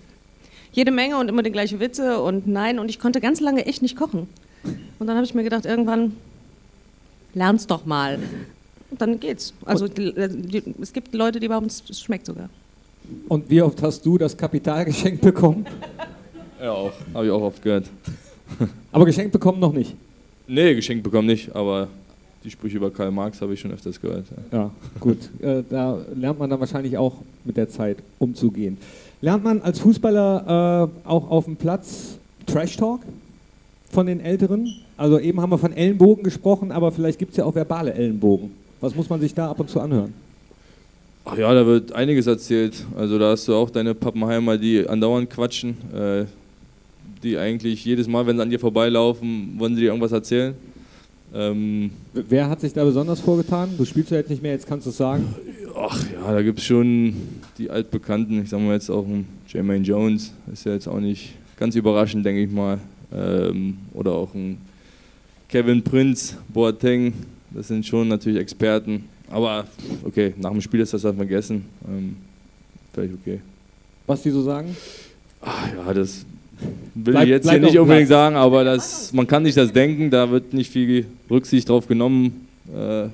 Jede Menge und immer die gleichen Witze und nein, und ich konnte ganz lange echt nicht kochen. Und dann habe ich mir gedacht, irgendwann lern's doch mal. Dann geht's. Also die, die, es gibt Leute, die behaupten, es schmeckt sogar. Und wie oft hast du das Kapital geschenkt bekommen? Ja, auch. Habe ich auch oft gehört. Aber geschenkt bekommen noch nicht? Nee, geschenkt bekommen nicht, aber die Sprüche über Karl Marx habe ich schon öfters gehört. Ja, ja gut. Äh, da lernt man dann wahrscheinlich auch mit der Zeit umzugehen. Lernt man als Fußballer äh, auch auf dem Platz Trash-Talk von den Älteren? Also eben haben wir von Ellenbogen gesprochen, aber vielleicht gibt es ja auch verbale Ellenbogen. Was muss man sich da ab und zu anhören? Ach ja, da wird einiges erzählt. Also da hast du auch deine Pappenheimer, die andauernd quatschen, äh, die eigentlich jedes Mal, wenn sie an dir vorbeilaufen, wollen sie dir irgendwas erzählen. Ähm Wer hat sich da besonders vorgetan? Du spielst ja jetzt nicht mehr, jetzt kannst du es sagen. Ach ja, da gibt es schon die Altbekannten. Ich sag mal jetzt auch Jermaine Jones, ist ja jetzt auch nicht ganz überraschend, denke ich mal. Ähm, oder auch ein Kevin Prince Boateng. Das sind schon natürlich Experten, aber okay, nach dem Spiel ist das halt vergessen, ähm, vielleicht okay. Was die so sagen? Ach ja, das will bleib, ich jetzt hier nicht unbedingt sagen, aber das, man kann nicht das denken, da wird nicht viel Rücksicht drauf genommen. Äh,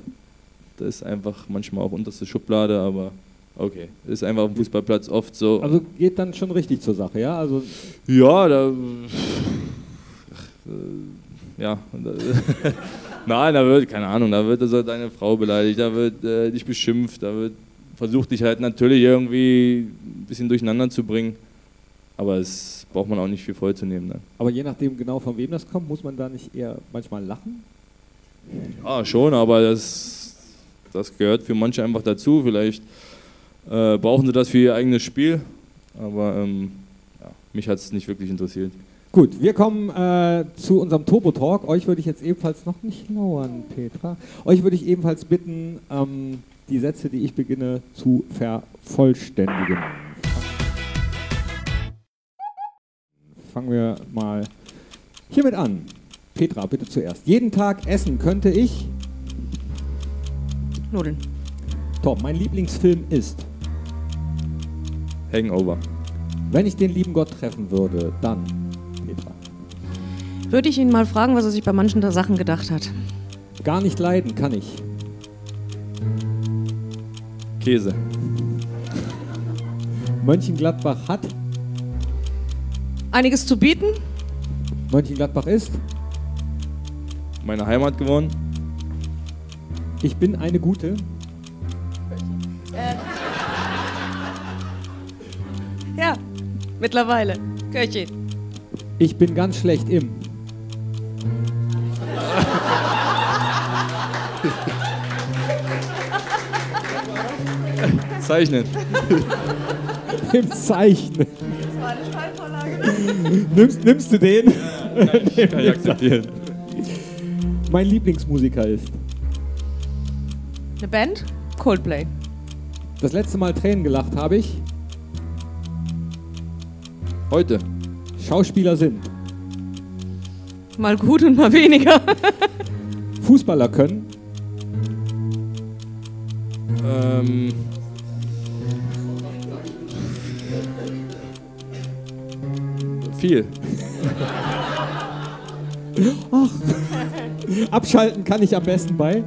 das ist einfach manchmal auch unterste Schublade, aber okay, ist einfach auf dem Fußballplatz oft so. Also geht dann schon richtig zur Sache, ja? Also ja, da... Ach, äh, ja... Nein, da wird, keine Ahnung, da wird also deine Frau beleidigt, da wird äh, dich beschimpft, da wird versucht, dich halt natürlich irgendwie ein bisschen durcheinander zu bringen. Aber es braucht man auch nicht viel vorzunehmen. Ne? Aber je nachdem genau von wem das kommt, muss man da nicht eher manchmal lachen? Ja, schon, aber das, das gehört für manche einfach dazu. Vielleicht äh, brauchen sie das für ihr eigenes Spiel, aber ähm, ja, mich hat es nicht wirklich interessiert. Gut, wir kommen äh, zu unserem Turbo-Talk. Euch würde ich jetzt ebenfalls noch nicht lauern, Petra. Euch würde ich ebenfalls bitten, ähm, die Sätze, die ich beginne, zu vervollständigen. Fangen wir mal hiermit an. Petra, bitte zuerst. Jeden Tag essen könnte ich... Nudeln. Top, mein Lieblingsfilm ist... Hangover. Wenn ich den lieben Gott treffen würde, dann... Würde ich ihn mal fragen, was er sich bei manchen der Sachen gedacht hat. Gar nicht leiden kann ich. Käse. Mönchengladbach hat... Einiges zu bieten. Mönchengladbach ist... Meine Heimat geworden. Ich bin eine gute... Äh. Ja, mittlerweile. Köchin. Ich bin ganz schlecht im... Zeichnen. Im Zeichnen. Das war eine Steilvorlage. Nimmst, nimmst du den? Ja, ja, ich kann ich akzeptieren. Mein Lieblingsmusiker ist... Eine Band? Coldplay. Das letzte Mal Tränen gelacht habe ich... Heute. Schauspieler sind... Mal gut und mal weniger. Fußballer können... Ähm... Viel. Ach. Abschalten kann ich am besten bei...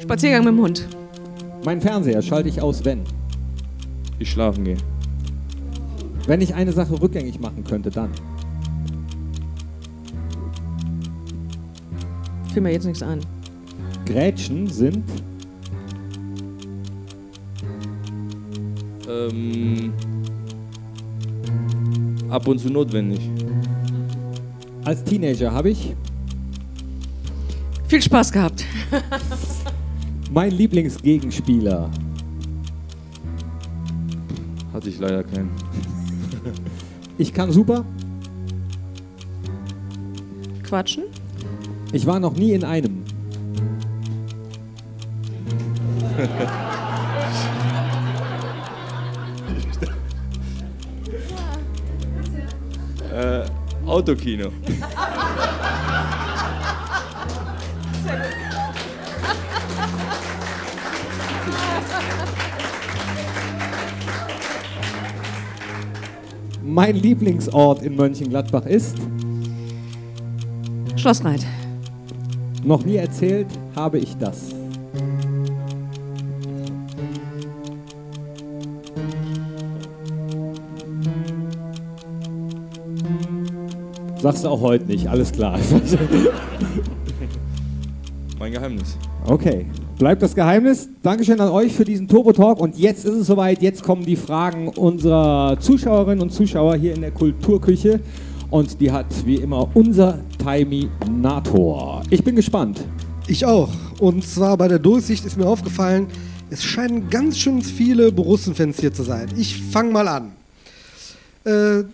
Spaziergang mit dem Hund. Mein Fernseher schalte ich aus, wenn... Ich schlafen gehe. Wenn ich eine Sache rückgängig machen könnte, dann... Fiel mir jetzt nichts ein. Grätschen sind... Ähm... ab und zu notwendig. Als Teenager habe ich... viel Spaß gehabt. Mein Lieblingsgegenspieler. Hatte ich leider keinen. Ich kann super... quatschen. Ich war noch nie in einem. äh, Autokino. Mein Lieblingsort in Mönchengladbach ist... Schlossreit. Noch nie erzählt habe ich das. Sagst du auch heute nicht, alles klar. Mein Geheimnis. Okay, bleibt das Geheimnis. Dankeschön an euch für diesen Turbo-Talk. Und jetzt ist es soweit, jetzt kommen die Fragen unserer Zuschauerinnen und Zuschauer hier in der Kulturküche. Und die hat wie immer unser Timinator. Ich bin gespannt. Ich auch. Und zwar bei der Durchsicht ist mir aufgefallen, es scheinen ganz schön viele Borussen-Fans hier zu sein. Ich fange mal an. Äh,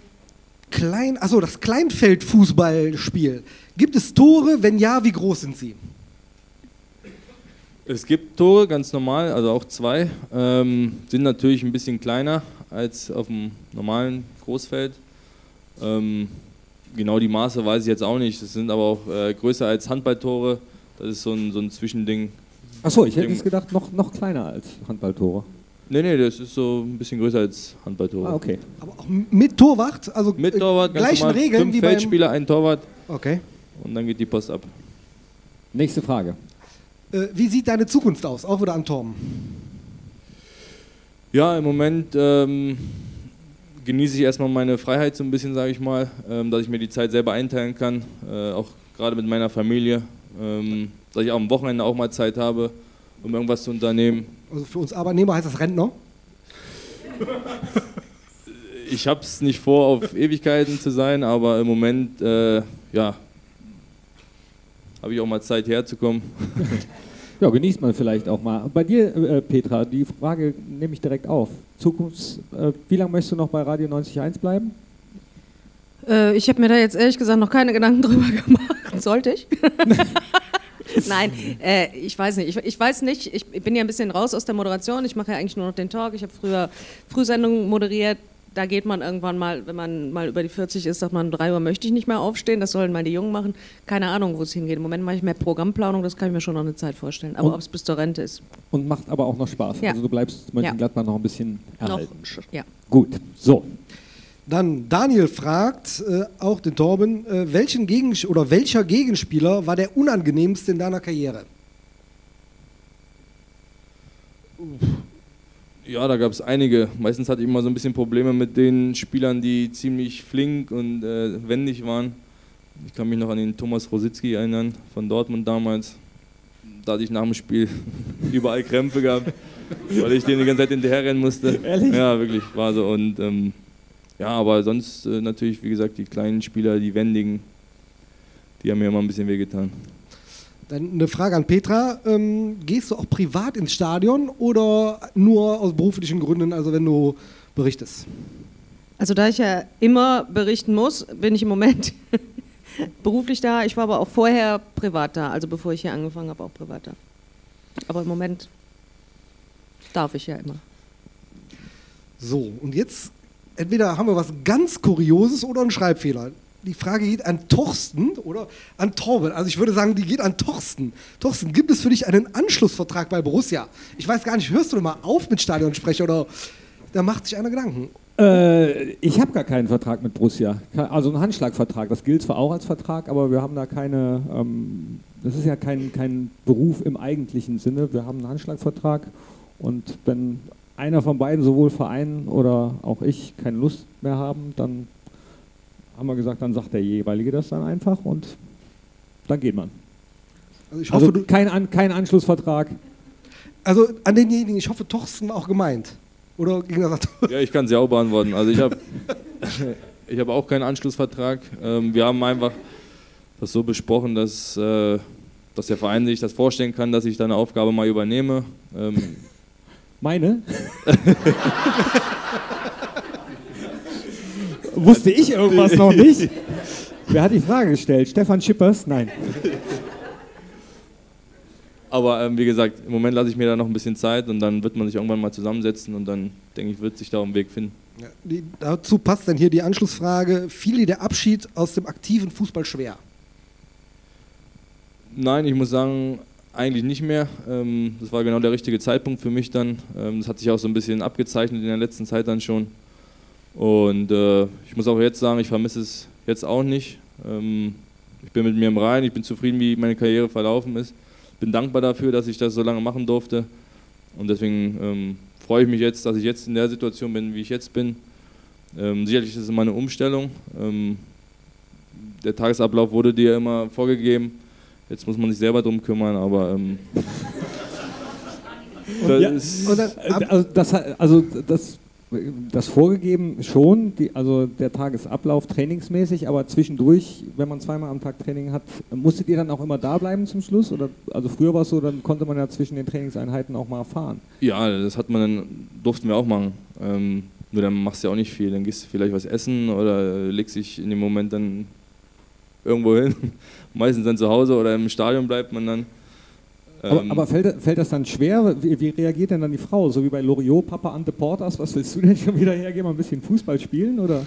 klein, achso, das Kleinfeldfußballspiel. Gibt es Tore? Wenn ja, wie groß sind sie? Es gibt Tore, ganz normal, also auch zwei. Ähm, sind natürlich ein bisschen kleiner als auf dem normalen Großfeld. Ähm, genau die Maße weiß ich jetzt auch nicht. Das sind aber auch äh, größer als Handballtore. Das ist so ein, so ein Zwischending. Achso, ich hätte jetzt gedacht, noch, noch kleiner als Handballtore. Nee, nee, das ist so ein bisschen größer als Handballtore. Ah, okay. Aber auch mit Torwart? Also mit Torwart, ganz gleichen normal. Regeln Fünf wie beim... Feldspieler, ein Torwart. Okay. Und dann geht die Post ab. Nächste Frage. Äh, wie sieht deine Zukunft aus? Auch wieder an Torben. Ja, im Moment... Ähm, genieße ich erstmal meine Freiheit so ein bisschen, sage ich mal, ähm, dass ich mir die Zeit selber einteilen kann, äh, auch gerade mit meiner Familie, ähm, dass ich auch am Wochenende auch mal Zeit habe, um irgendwas zu unternehmen. Also für uns Arbeitnehmer heißt das Rentner? Ich habe es nicht vor, auf Ewigkeiten zu sein, aber im Moment, äh, ja, habe ich auch mal Zeit herzukommen. Ja, genießt man vielleicht auch mal. Bei dir, äh, Petra, die Frage nehme ich direkt auf. Zukunfts, äh, wie lange möchtest du noch bei Radio neunzig Komma eins bleiben? Äh, ich habe mir da jetzt ehrlich gesagt noch keine Gedanken drüber gemacht. Sollte ich? Nein, äh, ich weiß nicht. Ich, ich weiß nicht, ich bin ja ein bisschen raus aus der Moderation. Ich mache ja eigentlich nur noch den Talk. Ich habe früher Frühsendungen moderiert. Da geht man irgendwann mal, wenn man mal über die vierzig ist, sagt man, um drei Uhr möchte ich nicht mehr aufstehen, das sollen mal die Jungen machen. Keine Ahnung, wo es hingeht. Im Moment mache ich mehr Programmplanung, das kann ich mir schon noch eine Zeit vorstellen. Aber ob es bis zur Rente ist. Und macht aber auch noch Spaß. Ja. Also du bleibst Mönchengladbach noch ein bisschen erhalten. Noch, ja. Gut, so. Dann Daniel fragt, äh, auch den Torben, äh, welchen Gegen- oder welcher Gegenspieler war der unangenehmste in deiner Karriere? Uff. Ja, da gab es einige. Meistens hatte ich immer so ein bisschen Probleme mit den Spielern, die ziemlich flink und äh, wendig waren. Ich kann mich noch an den Thomas Rositzki erinnern, von Dortmund damals. Da hatte ich nach dem Spiel überall Krämpfe gehabt, weil ich denen die ganze Zeit hinterherrennen musste. Ehrlich? Ja, wirklich, war so. Und, ähm, ja, aber sonst äh, natürlich, wie gesagt, die kleinen Spieler, die wendigen, die haben mir immer ein bisschen wehgetan. Dann eine Frage an Petra, ähm, gehst du auch privat ins Stadion oder nur aus beruflichen Gründen, also wenn du berichtest? Also da ich ja immer berichten muss, bin ich im Moment beruflich da, ich war aber auch vorher privat da, also bevor ich hier angefangen habe, auch privat da. Aber im Moment darf ich ja immer. So, und jetzt entweder haben wir was ganz Kurioses oder einen Schreibfehler. Die Frage geht an Thorsten oder an Torben. Also ich würde sagen, die geht an Thorsten. Thorsten, gibt es für dich einen Anschlussvertrag bei Borussia? Ich weiß gar nicht, hörst du mal auf mit Stadionsprecher oder da macht sich einer Gedanken? Äh, ich habe gar keinen Vertrag mit Borussia. Also einen Handschlagvertrag, das gilt zwar auch als Vertrag, aber wir haben da keine, ähm, das ist ja kein, kein Beruf im eigentlichen Sinne. Wir haben einen Handschlagvertrag und wenn einer von beiden, sowohl Verein oder auch ich, keine Lust mehr haben, dann haben wir gesagt, dann sagt der jeweilige das dann einfach und dann geht man. Also ich hoffe, also kein, An kein Anschlussvertrag. Also an denjenigen, ich hoffe, Torsten auch gemeint. Oder ging das auch? Ja, ich kann es ja auch beantworten. Also ich habe ich hab auch keinen Anschlussvertrag. Ähm, wir haben einfach das so besprochen, dass, äh, dass der Verein sich das vorstellen kann, dass ich deine Aufgabe mal übernehme. Ähm Meine? Wusste ich irgendwas noch nicht? Wer hat die Frage gestellt? Stefan Schippers? Nein. Aber ähm, wie gesagt, im Moment lasse ich mir da noch ein bisschen Zeit und dann wird man sich irgendwann mal zusammensetzen und dann, denke ich, wird sich da auch ein Weg finden. Ja, die, dazu passt dann hier die Anschlussfrage. Fiel dir der Abschied aus dem aktiven Fußball schwer? Nein, ich muss sagen, eigentlich nicht mehr. Ähm, das war genau der richtige Zeitpunkt für mich dann. Ähm, das hat sich auch so ein bisschen abgezeichnet in der letzten Zeit dann schon. Und äh, ich muss auch jetzt sagen, ich vermisse es jetzt auch nicht. Ähm, ich bin mit mir im Reinen, ich bin zufrieden, wie meine Karriere verlaufen ist. Bin dankbar dafür, dass ich das so lange machen durfte und deswegen ähm, freue ich mich jetzt, dass ich jetzt in der Situation bin, wie ich jetzt bin. Ähm, sicherlich ist es meine Umstellung. Ähm, der Tagesablauf wurde dir immer vorgegeben. Jetzt muss man sich selber drum kümmern, aber ähm, das, ja, ist also, das, also das, das vorgegeben schon, die, also der Tagesablauf trainingsmäßig, aber zwischendurch, wenn man zweimal am Tag Training hat, musstet ihr dann auch immer da bleiben zum Schluss? Oder, also früher war es so, dann konnte man ja zwischen den Trainingseinheiten auch mal fahren. Ja, das hat man dann, durften wir auch machen. Ähm, nur dann machst du ja auch nicht viel, dann gehst du vielleicht was essen oder legst dich in dem Moment dann irgendwo hin. Meistens dann zu Hause oder im Stadion bleibt man dann. Aber, aber fällt, fällt das dann schwer? Wie, wie reagiert denn dann die Frau? So wie bei Loriot, Papa Ante Portas, was willst du denn schon wieder hergehen? Mal ein bisschen Fußball spielen, oder?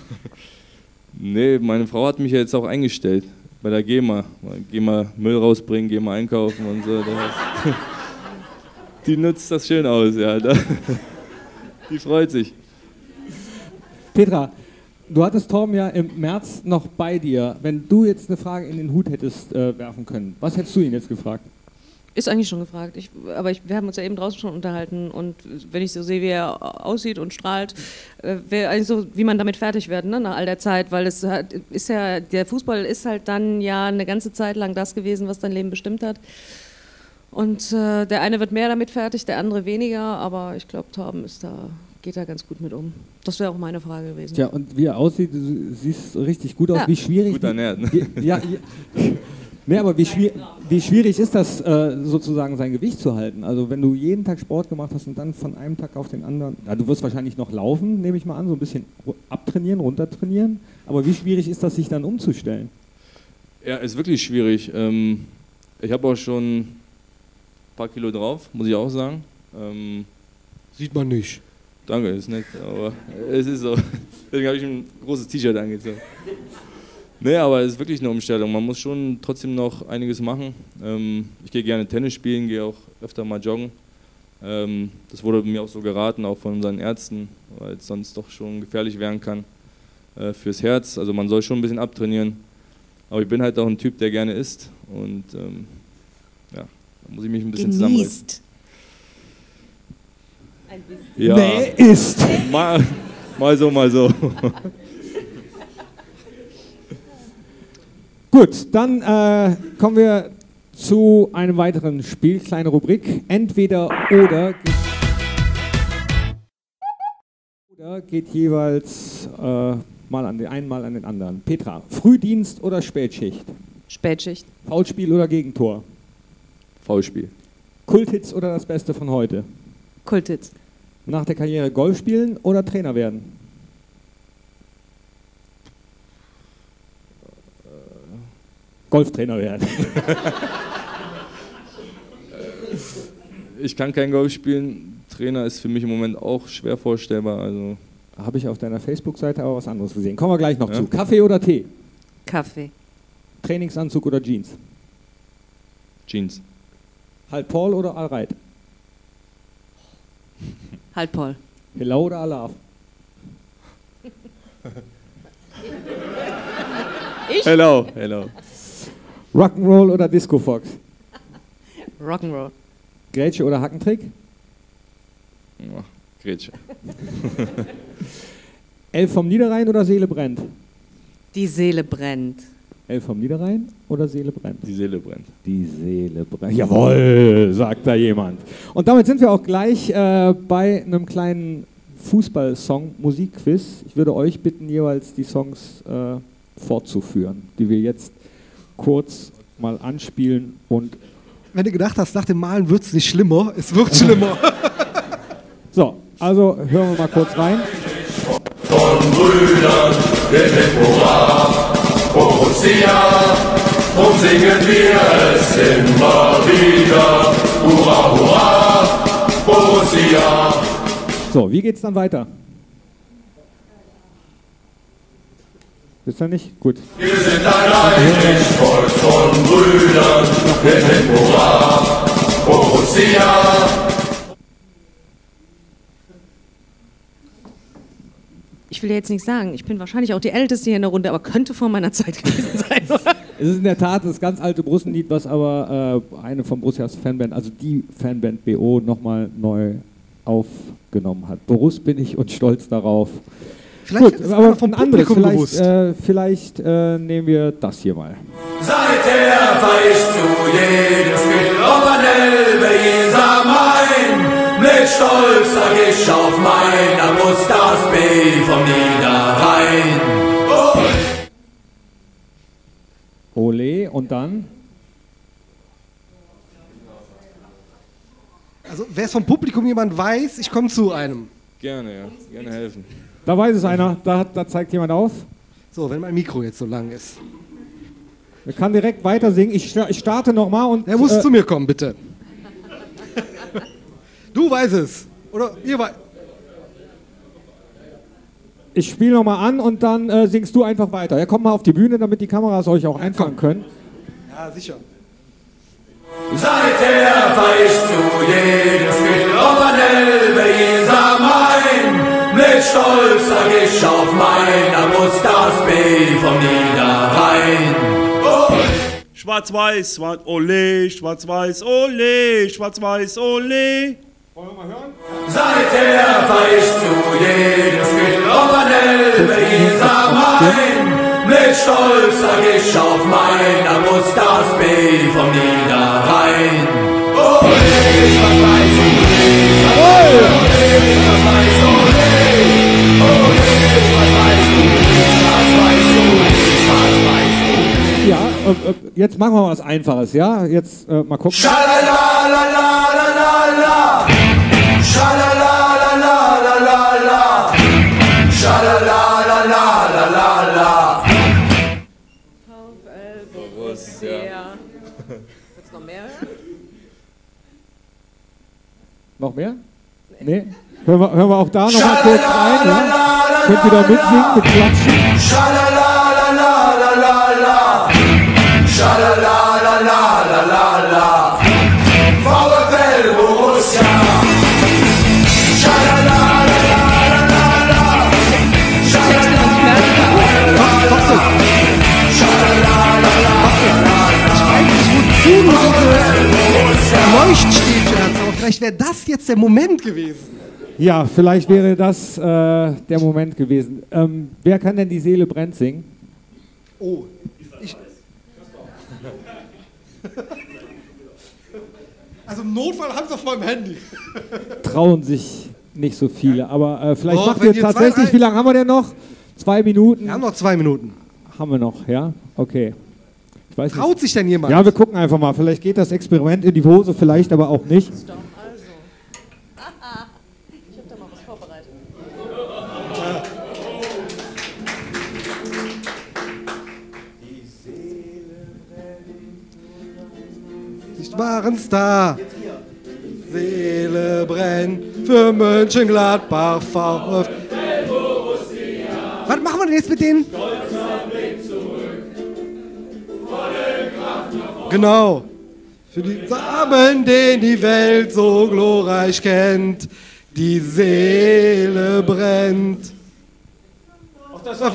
Nee, meine Frau hat mich ja jetzt auch eingestellt bei der Gema. Gema Müll rausbringen, Gema einkaufen und so. Das, die nutzt das schön aus, ja. Die freut sich. Petra, du hattest Thorben ja im März noch bei dir. Wenn du jetzt eine Frage in den Hut hättest äh, werfen können, was hättest du ihn jetzt gefragt? Ist eigentlich schon gefragt, ich, aber ich, wir haben uns ja eben draußen schon unterhalten und wenn ich so sehe, wie er aussieht und strahlt, äh, wäre eigentlich so, wie man damit fertig wird, ne, nach all der Zeit, weil es hat, ist ja, der Fußball ist halt dann ja eine ganze Zeit lang das gewesen, was dein Leben bestimmt hat und äh, der eine wird mehr damit fertig, der andere weniger, aber ich glaube, Thorben ist da... geht da ganz gut mit um. Das wäre auch meine Frage gewesen. Tja, und wie er aussieht, du siehst richtig gut aus, ja. Wie schwierig... Gut ernährt, ne? Ja, ja. Nee, aber wie, schwi wie schwierig ist das, äh, sozusagen sein Gewicht zu halten? Also wenn du jeden Tag Sport gemacht hast und dann von einem Tag auf den anderen... Ja, du wirst wahrscheinlich noch laufen, nehme ich mal an, so ein bisschen abtrainieren, runtertrainieren. Aber wie schwierig ist das, sich dann umzustellen? Ja, ist wirklich schwierig. Ähm, ich habe auch schon ein paar Kilo drauf, muss ich auch sagen. Ähm, Sieht man nicht. Danke, ist nett, aber es ist so. Deswegen habe ich ein großes T-Shirt angezogen. Nee, aber es ist wirklich eine Umstellung. Man muss schon trotzdem noch einiges machen. Ähm, ich gehe gerne Tennis spielen, gehe auch öfter mal joggen. Ähm, das wurde mir auch so geraten, auch von unseren Ärzten, weil es sonst doch schon gefährlich werden kann äh, fürs Herz. Also man soll schon ein bisschen abtrainieren. Aber ich bin halt auch ein Typ, der gerne isst. Und ähm, ja, da muss ich mich ein bisschen zusammenreißen. Ein bisschen. Ja. Nee, isst! Mal, mal so, mal so. Gut, dann äh, kommen wir zu einem weiteren Spiel, kleine Rubrik. Entweder oder geht, geht jeweils äh, mal an den einen, mal an den anderen. Petra, Frühdienst oder Spätschicht? Spätschicht. Foulspiel oder Gegentor? Foulspiel. Kulthits oder das Beste von heute? Kulthits. Nach der Karriere Golf spielen oder Trainer werden? Golftrainer werden. Ich kann kein Golf spielen. Trainer ist für mich im Moment auch schwer vorstellbar. Also habe ich auf deiner Facebook-Seite aber was anderes gesehen. Kommen wir gleich noch ja. zu. Kaffee oder Tee? Kaffee. Trainingsanzug oder Jeans? Jeans. Halbpaul oder Allreit? Halbpaul. Hello oder Alav? Ich? Hello, hello. Rock'n'Roll oder Disco Fox? Rock'n'Roll. Grätsche oder Hackentrick? Oh, Grätsche. Elf vom Niederrhein oder Seele brennt? Die Seele brennt. L vom Niederrhein oder Seele brennt? Die Seele brennt. Die Seele brennt. Jawohl, sagt da jemand. Und damit sind wir auch gleich äh, bei einem kleinen Fußball-Song-Musik-Quiz. Ich würde euch bitten, jeweils die Songs äh, fortzuführen, die wir jetzt kurz mal anspielen. Und wenn du gedacht hast, nach dem Malen wird es nicht schlimmer, es wird schlimmer. So, also hören wir mal kurz rein. Von Brüdern, der Deporat, Borussia, und singen wir es immer wieder. Hurra, hurra, Borussia. So, wie geht's dann weiter? Wisst ihr nicht? Gut. Wir sind ein heiliges Volk von Brüdern, wir sind hurra, Borussia. Ich will jetzt nicht sagen, ich bin wahrscheinlich auch die Älteste hier in der Runde, aber könnte vor meiner Zeit gewesen sein, oder? Es ist in der Tat das ganz alte Borussenlied, was aber äh, eine von Borussias Fanband, also die Fanband B O, nochmal neu aufgenommen hat. Boruss bin ich und stolz darauf. Vielleicht gut, aber vom Publikum anderes, bewusst. Äh, vielleicht äh, nehmen wir das hier mal. Seither weißt du jedes Spiel auf der Elbe, Isar, Main. Mit Stolz sag ich auf mein, da muss das B vom Niederrhein. Oh. Ole, und dann? Also, wer es vom Publikum jemand weiß, ich komme zu einem. Gerne, ja. Gerne helfen. Da weiß es einer, da, da zeigt jemand auf. So, wenn mein Mikro jetzt so lang ist. Er kann direkt weiter singen. Ich, ich starte nochmal und... Er muss äh, zu mir kommen, bitte. Du weißt es. Oder ihr weiß. Ich spiele nochmal an und dann äh, singst du einfach weiter. Ja, komm mal auf die Bühne, damit die Kameras euch auch einfangen können. Ja, sicher. Seither weißt du jedes Spiel auf der Elbe, Isar, Main. Mit Stolz sag ich auf mein, da muss das B vom Niederrhein. Oh. Schwarz-Weiß, schwarz, ole, schwarz-Weiß, ole, schwarz-Weiß, ole. Wollen wir mal hören? Seither weißt du jedes Spiel auf der Elbe, Isar, Main. Mit Stolz sag ich auf mein, da muss das B vom Niederrhein. Ole, schwarz-Weiß, ole, ole, schwarz-Weiß, ole, ole, schwarz-Weiß, ole, schwarz-Weiß, ole, schwarz-Weiß, ole. Ja, äh, äh, jetzt machen wir mal was Einfaches, ja? Jetzt äh, mal gucken. Schalalalalala, schalalalalala, schalalalalala. VfL Borussia. Gibt's noch mehr? Noch mehr? Nee? Hören wir, hören wir auch da noch mal kurz rein, ja? Könnt ihr da mitsingen, mit Klatschen? Schalalalalala, schalalalalala, VfL Borussia. Schalalalalala, schalalalalala. Vielleicht wäre das jetzt der Moment gewesen. Ja, vielleicht wäre das äh, der Moment gewesen. Ähm, wer kann denn die Seele brennt singen? Oh, ich. Also im Notfall haben sie auf meinem Handy. Trauen sich nicht so viele, aber äh, vielleicht oh, macht ihr tatsächlich. Zwei, wie lange haben wir denn noch? Zwei Minuten. Wir haben noch zwei Minuten. Haben wir noch, ja? Okay. Ich weiß Traut nicht. Sich denn jemand? Ja, wir gucken einfach mal. Vielleicht geht das Experiment in die Hose, vielleicht aber auch nicht. Waren's da. Die Seele brennt für Mönchengladbach, VfL Borussia. Was machen wir denn jetzt mit denen? Stolzer Blick zurück, volle Kraft nach vorn. Genau. Für die Samen, den die Welt so glorreich kennt. Die Seele brennt. Auch das war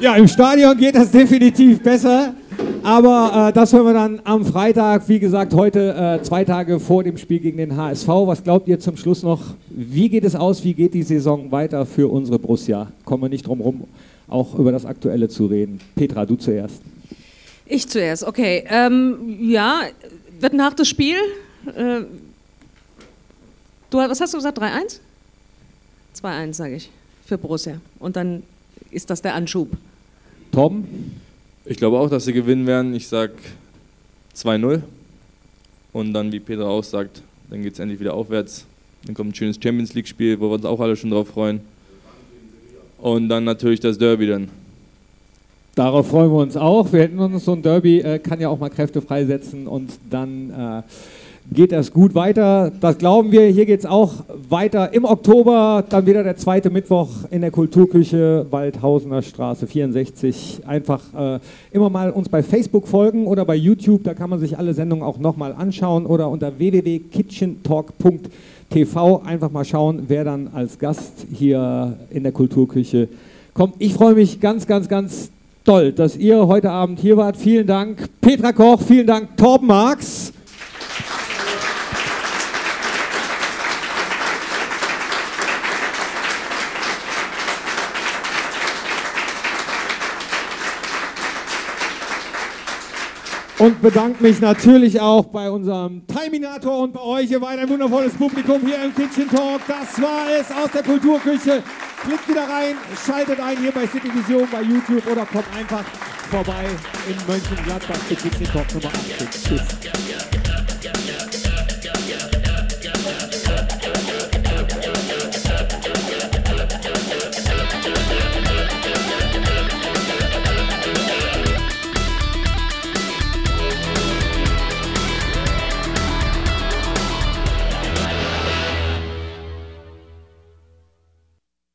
ja, im Stadion geht das definitiv besser. Aber äh, das hören wir dann am Freitag. Wie gesagt, heute äh, zwei Tage vor dem Spiel gegen den H S V. Was glaubt ihr zum Schluss noch? Wie geht es aus? Wie geht die Saison weiter für unsere Borussia? Kommen wir nicht drum herum, auch über das Aktuelle zu reden. Petra, du zuerst. Ich zuerst, okay. Ähm, ja, wird ein hartes Spiel. Äh, du, was hast du gesagt? drei eins? zwei eins, sage ich, für Borussia. Und dann ist das der Anschub. Tom? Ich glaube auch, dass sie gewinnen werden. Ich sage zwei null. Und dann, wie Peter auch sagt, dann geht es endlich wieder aufwärts. Dann kommt ein schönes Champions-League-Spiel, wo wir uns auch alle schon drauf freuen. Und dann natürlich das Derby dann. Darauf freuen wir uns auch. Wir hätten uns so ein Derby, äh, kann ja auch mal Kräfte freisetzen. Und dann äh, geht das gut weiter. Das glauben wir. Hier geht es auch weiter im Oktober. Dann wieder der zweite Mittwoch in der Kulturküche, Waldhausener Straße vierundsechzig. Einfach äh, immer mal uns bei Facebook folgen oder bei YouTube. Da kann man sich alle Sendungen auch nochmal anschauen. Oder unter w w w punkt kitchen talk punkt t v einfach mal schauen, wer dann als Gast hier in der Kulturküche kommt. Ich freue mich ganz, ganz, ganz toll, dass ihr heute Abend hier wart. Vielen Dank, Petra Koch. Vielen Dank, Thorben Marx. Und bedanke mich natürlich auch bei unserem Timinator und bei euch. Ihr wart ein wundervolles Publikum hier im Kitchen Talk. Das war es aus der Kulturküche. Klickt wieder rein, schaltet ein hier bei City Vision, bei YouTube oder kommt einfach vorbei in Mönchengladbach für Kitchen Talk Nummer achtzig. Tschüss.